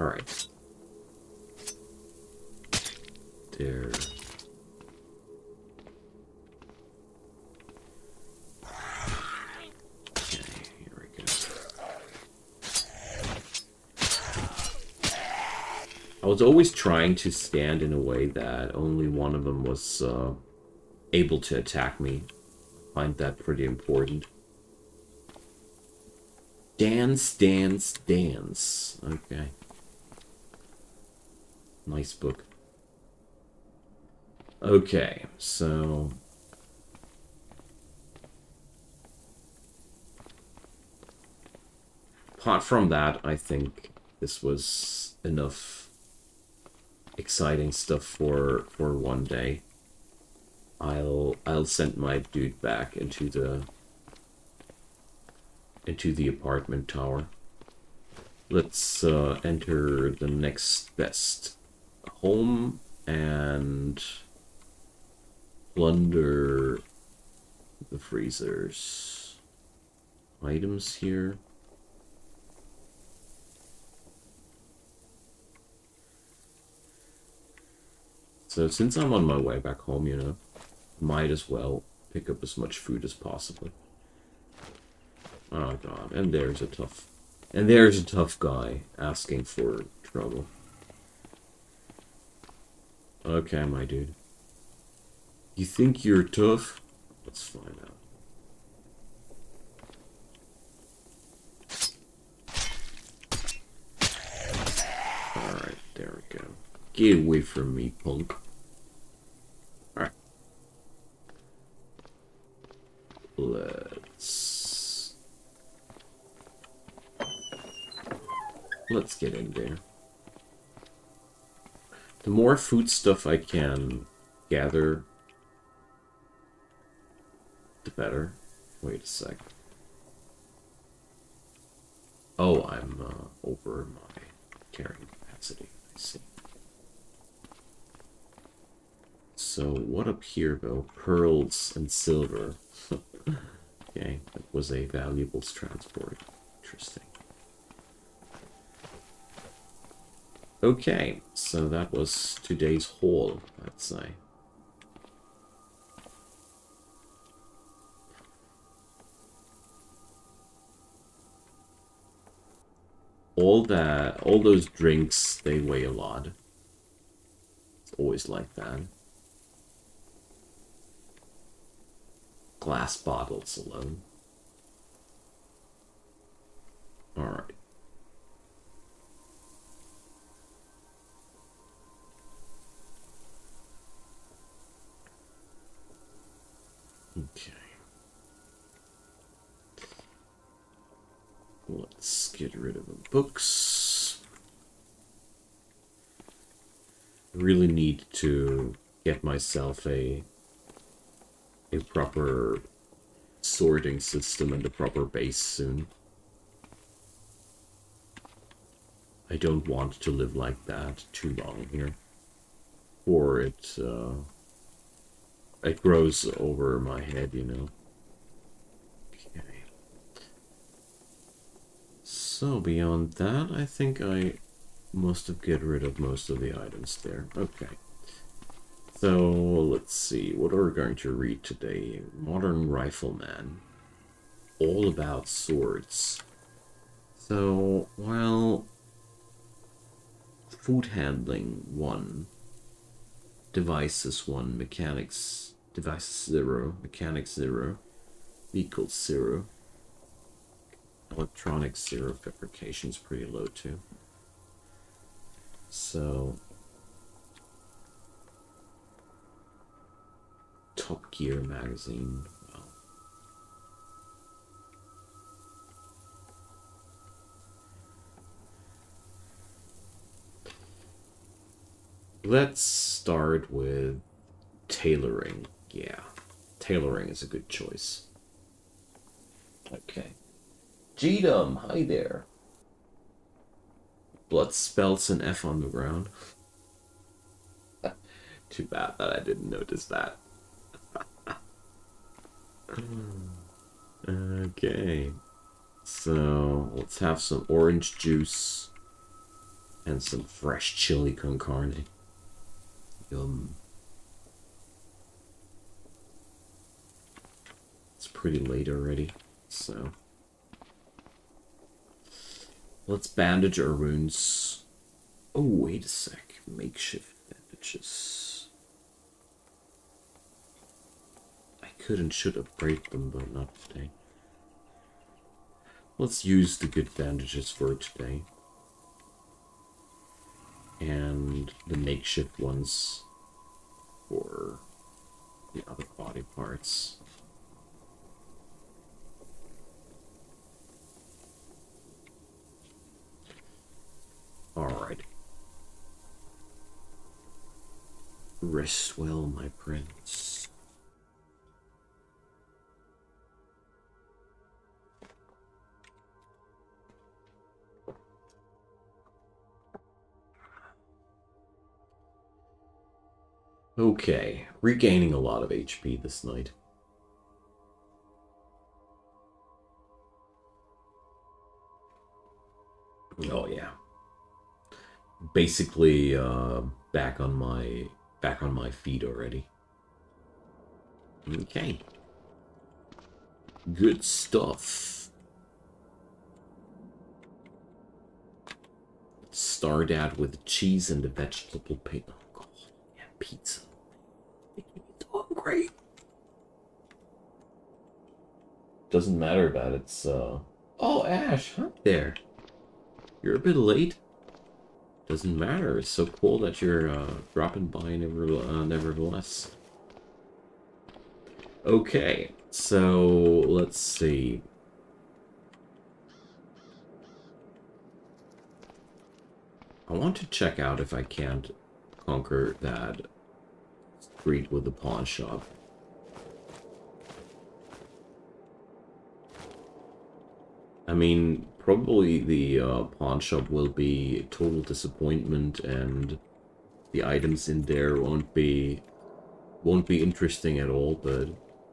Alright. There. Okay, here we go. I was always trying to stand in a way that only one of them was able to attack me. I find that pretty important. Dance, dance, dance. Okay. Nice book. Okay, so... apart from that, I think this was enough exciting stuff for one day. I'll send my dude back into the apartment tower. Let's enter the next best home and plunder the freezers. Items here. So since I'm on my way back home, you know, might as well pick up as much food as possible. Oh god, and there's a tough... and there's a tough guy asking for trouble. Okay, my dude. You think you're tough? Let's find out. Alright, there we go. Get away from me, punk. Let's get in there. The more food stuff I can gather, the better. Wait a sec. Oh, I'm over my carrying capacity. I see. So what up here though? Pearls and silver. Okay, that was a valuables transport. Interesting. Okay, so that was today's haul, I'd say. All those drinks, they weigh a lot. It's always like that. Glass bottles alone. All right. Okay. Let's get rid of the books. Really need to get myself a proper sorting system and a proper base soon. I don't want to live like that too long here, or it grows over my head, you know. Okay. So beyond that, I think I must have get rid of most of the items there. Okay. So let's see, what are we going to read today? Modern Rifleman. All about swords. So, well, food handling 1. Devices 1, mechanics, devices 0, mechanics 0, vehicles 0, electronics 0, fabrication's pretty low too. So, Top Gear magazine, wow. Let's start with tailoring. Yeah, tailoring is a good choice. Okay. G-Dum, hi there. Blood spells an F on the ground. Too bad that I didn't notice that. Okay, so let's have some orange juice and some fresh chili con carne. Yum. It's pretty late already, so let's bandage our wounds. Oh, wait a sec. Makeshift bandages. Could and should upgrade them, but not today. Let's use the good bandages for today. And the makeshift ones for the other body parts. Alright. Rest well, my prince. Okay, regaining a lot of HP this night. Oh yeah. Basically, back on my feet already. Okay. Good stuff. Start out with cheese and a vegetable paper. Oh god, yeah, pizza. Great. Doesn't matter about it, so... Oh, Ash, hi there. You're a bit late. Doesn't matter. It's so cool that you're dropping by nevertheless. Okay, so let's see. I want to check out if I can't conquer that street with the pawn shop. I mean, probably the pawn shop will be a total disappointment, and the items in there won't be interesting at all. But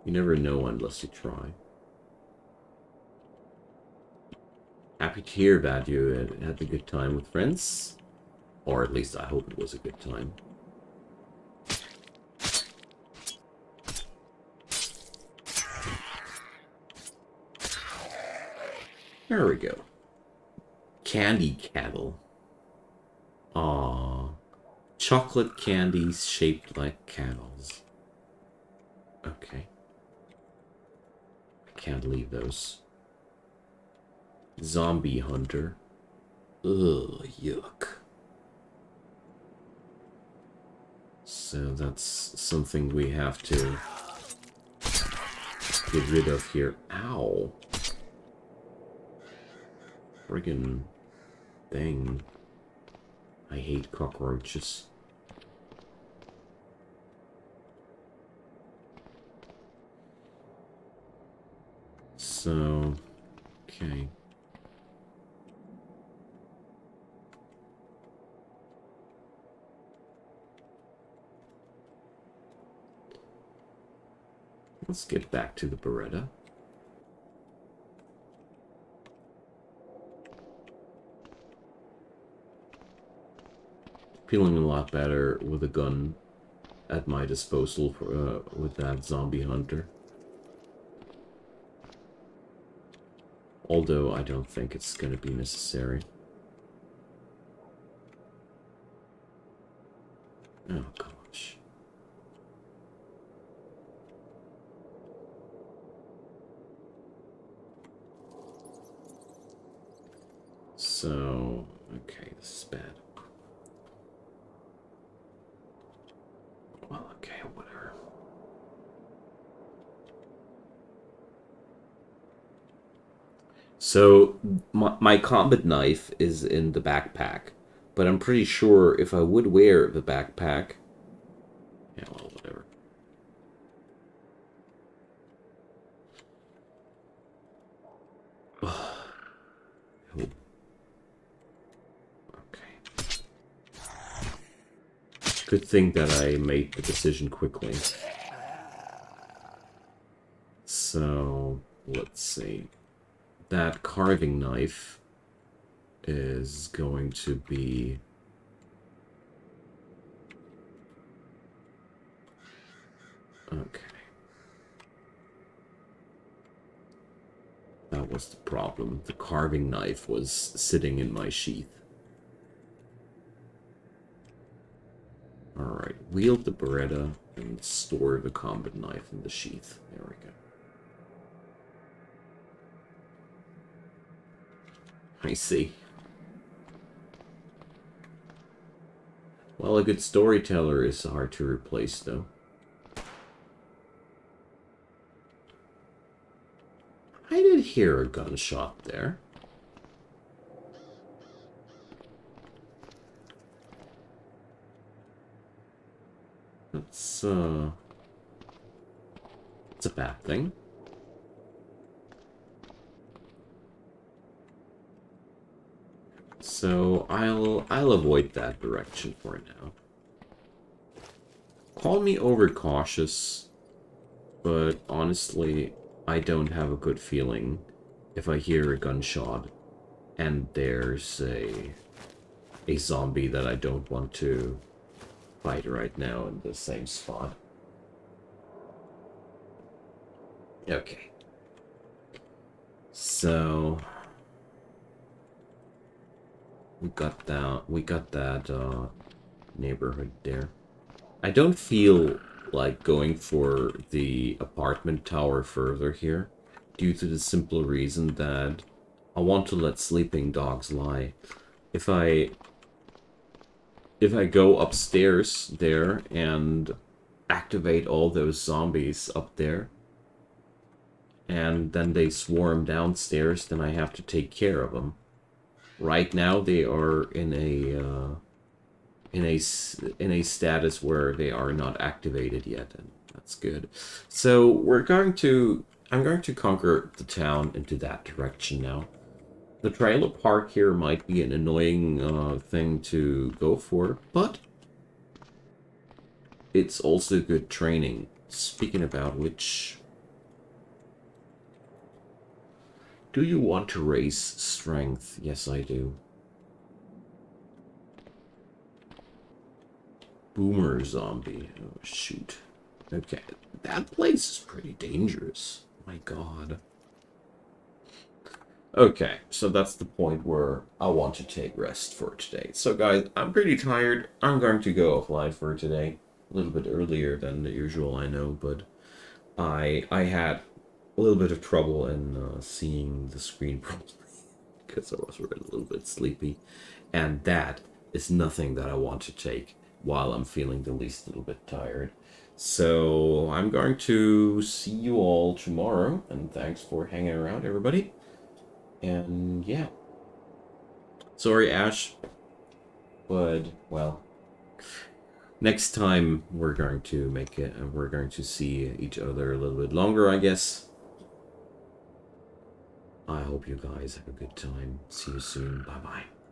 you never know unless you try. Happy to hear that you had a good time with friends. Or at least I hope it was a good time. There we go. Candy cattle. Aww. Chocolate candies shaped like candles. Okay. I can't leave those. Zombie hunter. Ugh, yuck. So that's something we have to get rid of here. Ow. Friggin' thing. I hate cockroaches. So, okay. Let's get back to the Beretta. Feeling a lot better with a gun at my disposal for, with that zombie hunter. Although I don't think it's going to be necessary. Oh gosh. So, okay, this is bad. Well, okay, whatever. So, my combat knife is in the backpack, but I'm pretty sure if I would wear the backpack... Yeah, well, whatever. Ugh. Good thing that I made the decision quickly. So, let's see. That carving knife is going to be... Okay. That was the problem. The carving knife was sitting in my sheath. Alright, wield the Beretta and store the combat knife in the sheath. There we go. I see. Well, a good storyteller is hard to replace, though. I did hear a gunshot there. It's a bad thing. So I'll avoid that direction for now. Call me overcautious, but honestly, I don't have a good feeling if I hear a gunshot and there's a zombie that I don't want to fight right now in the same spot. Okay. So we got that neighborhood there. I don't feel like going for the apartment tower further here, due to the simple reason that I want to let sleeping dogs lie. If I go upstairs there and activate all those zombies up there, and then they swarm downstairs, then I have to take care of them. Right now they are in a status where they are not activated yet, and that's good. So I'm going to conquer the town into that direction now. The trailer park here might be an annoying thing to go for, but it's also good training. Speaking about which, Do you want to raise strength? Yes, I do. Boomer zombie. Oh, shoot. Okay. That place is pretty dangerous. My God. Okay, so that's the point where I want to take rest for today. So, guys, I'm pretty tired. I'm going to go offline for today. A little bit earlier than usual, I know, but I had a little bit of trouble in seeing the screen properly because I was already a little bit sleepy. And that is nothing that I want to take while I'm feeling the least little bit tired. So I'm going to see you all tomorrow, and thanks for hanging around, everybody. And yeah, sorry Ash, but well, next time we're going to make it, and we're going to see each other a little bit longer, I guess. I hope you guys have a good time. See you soon. Bye bye.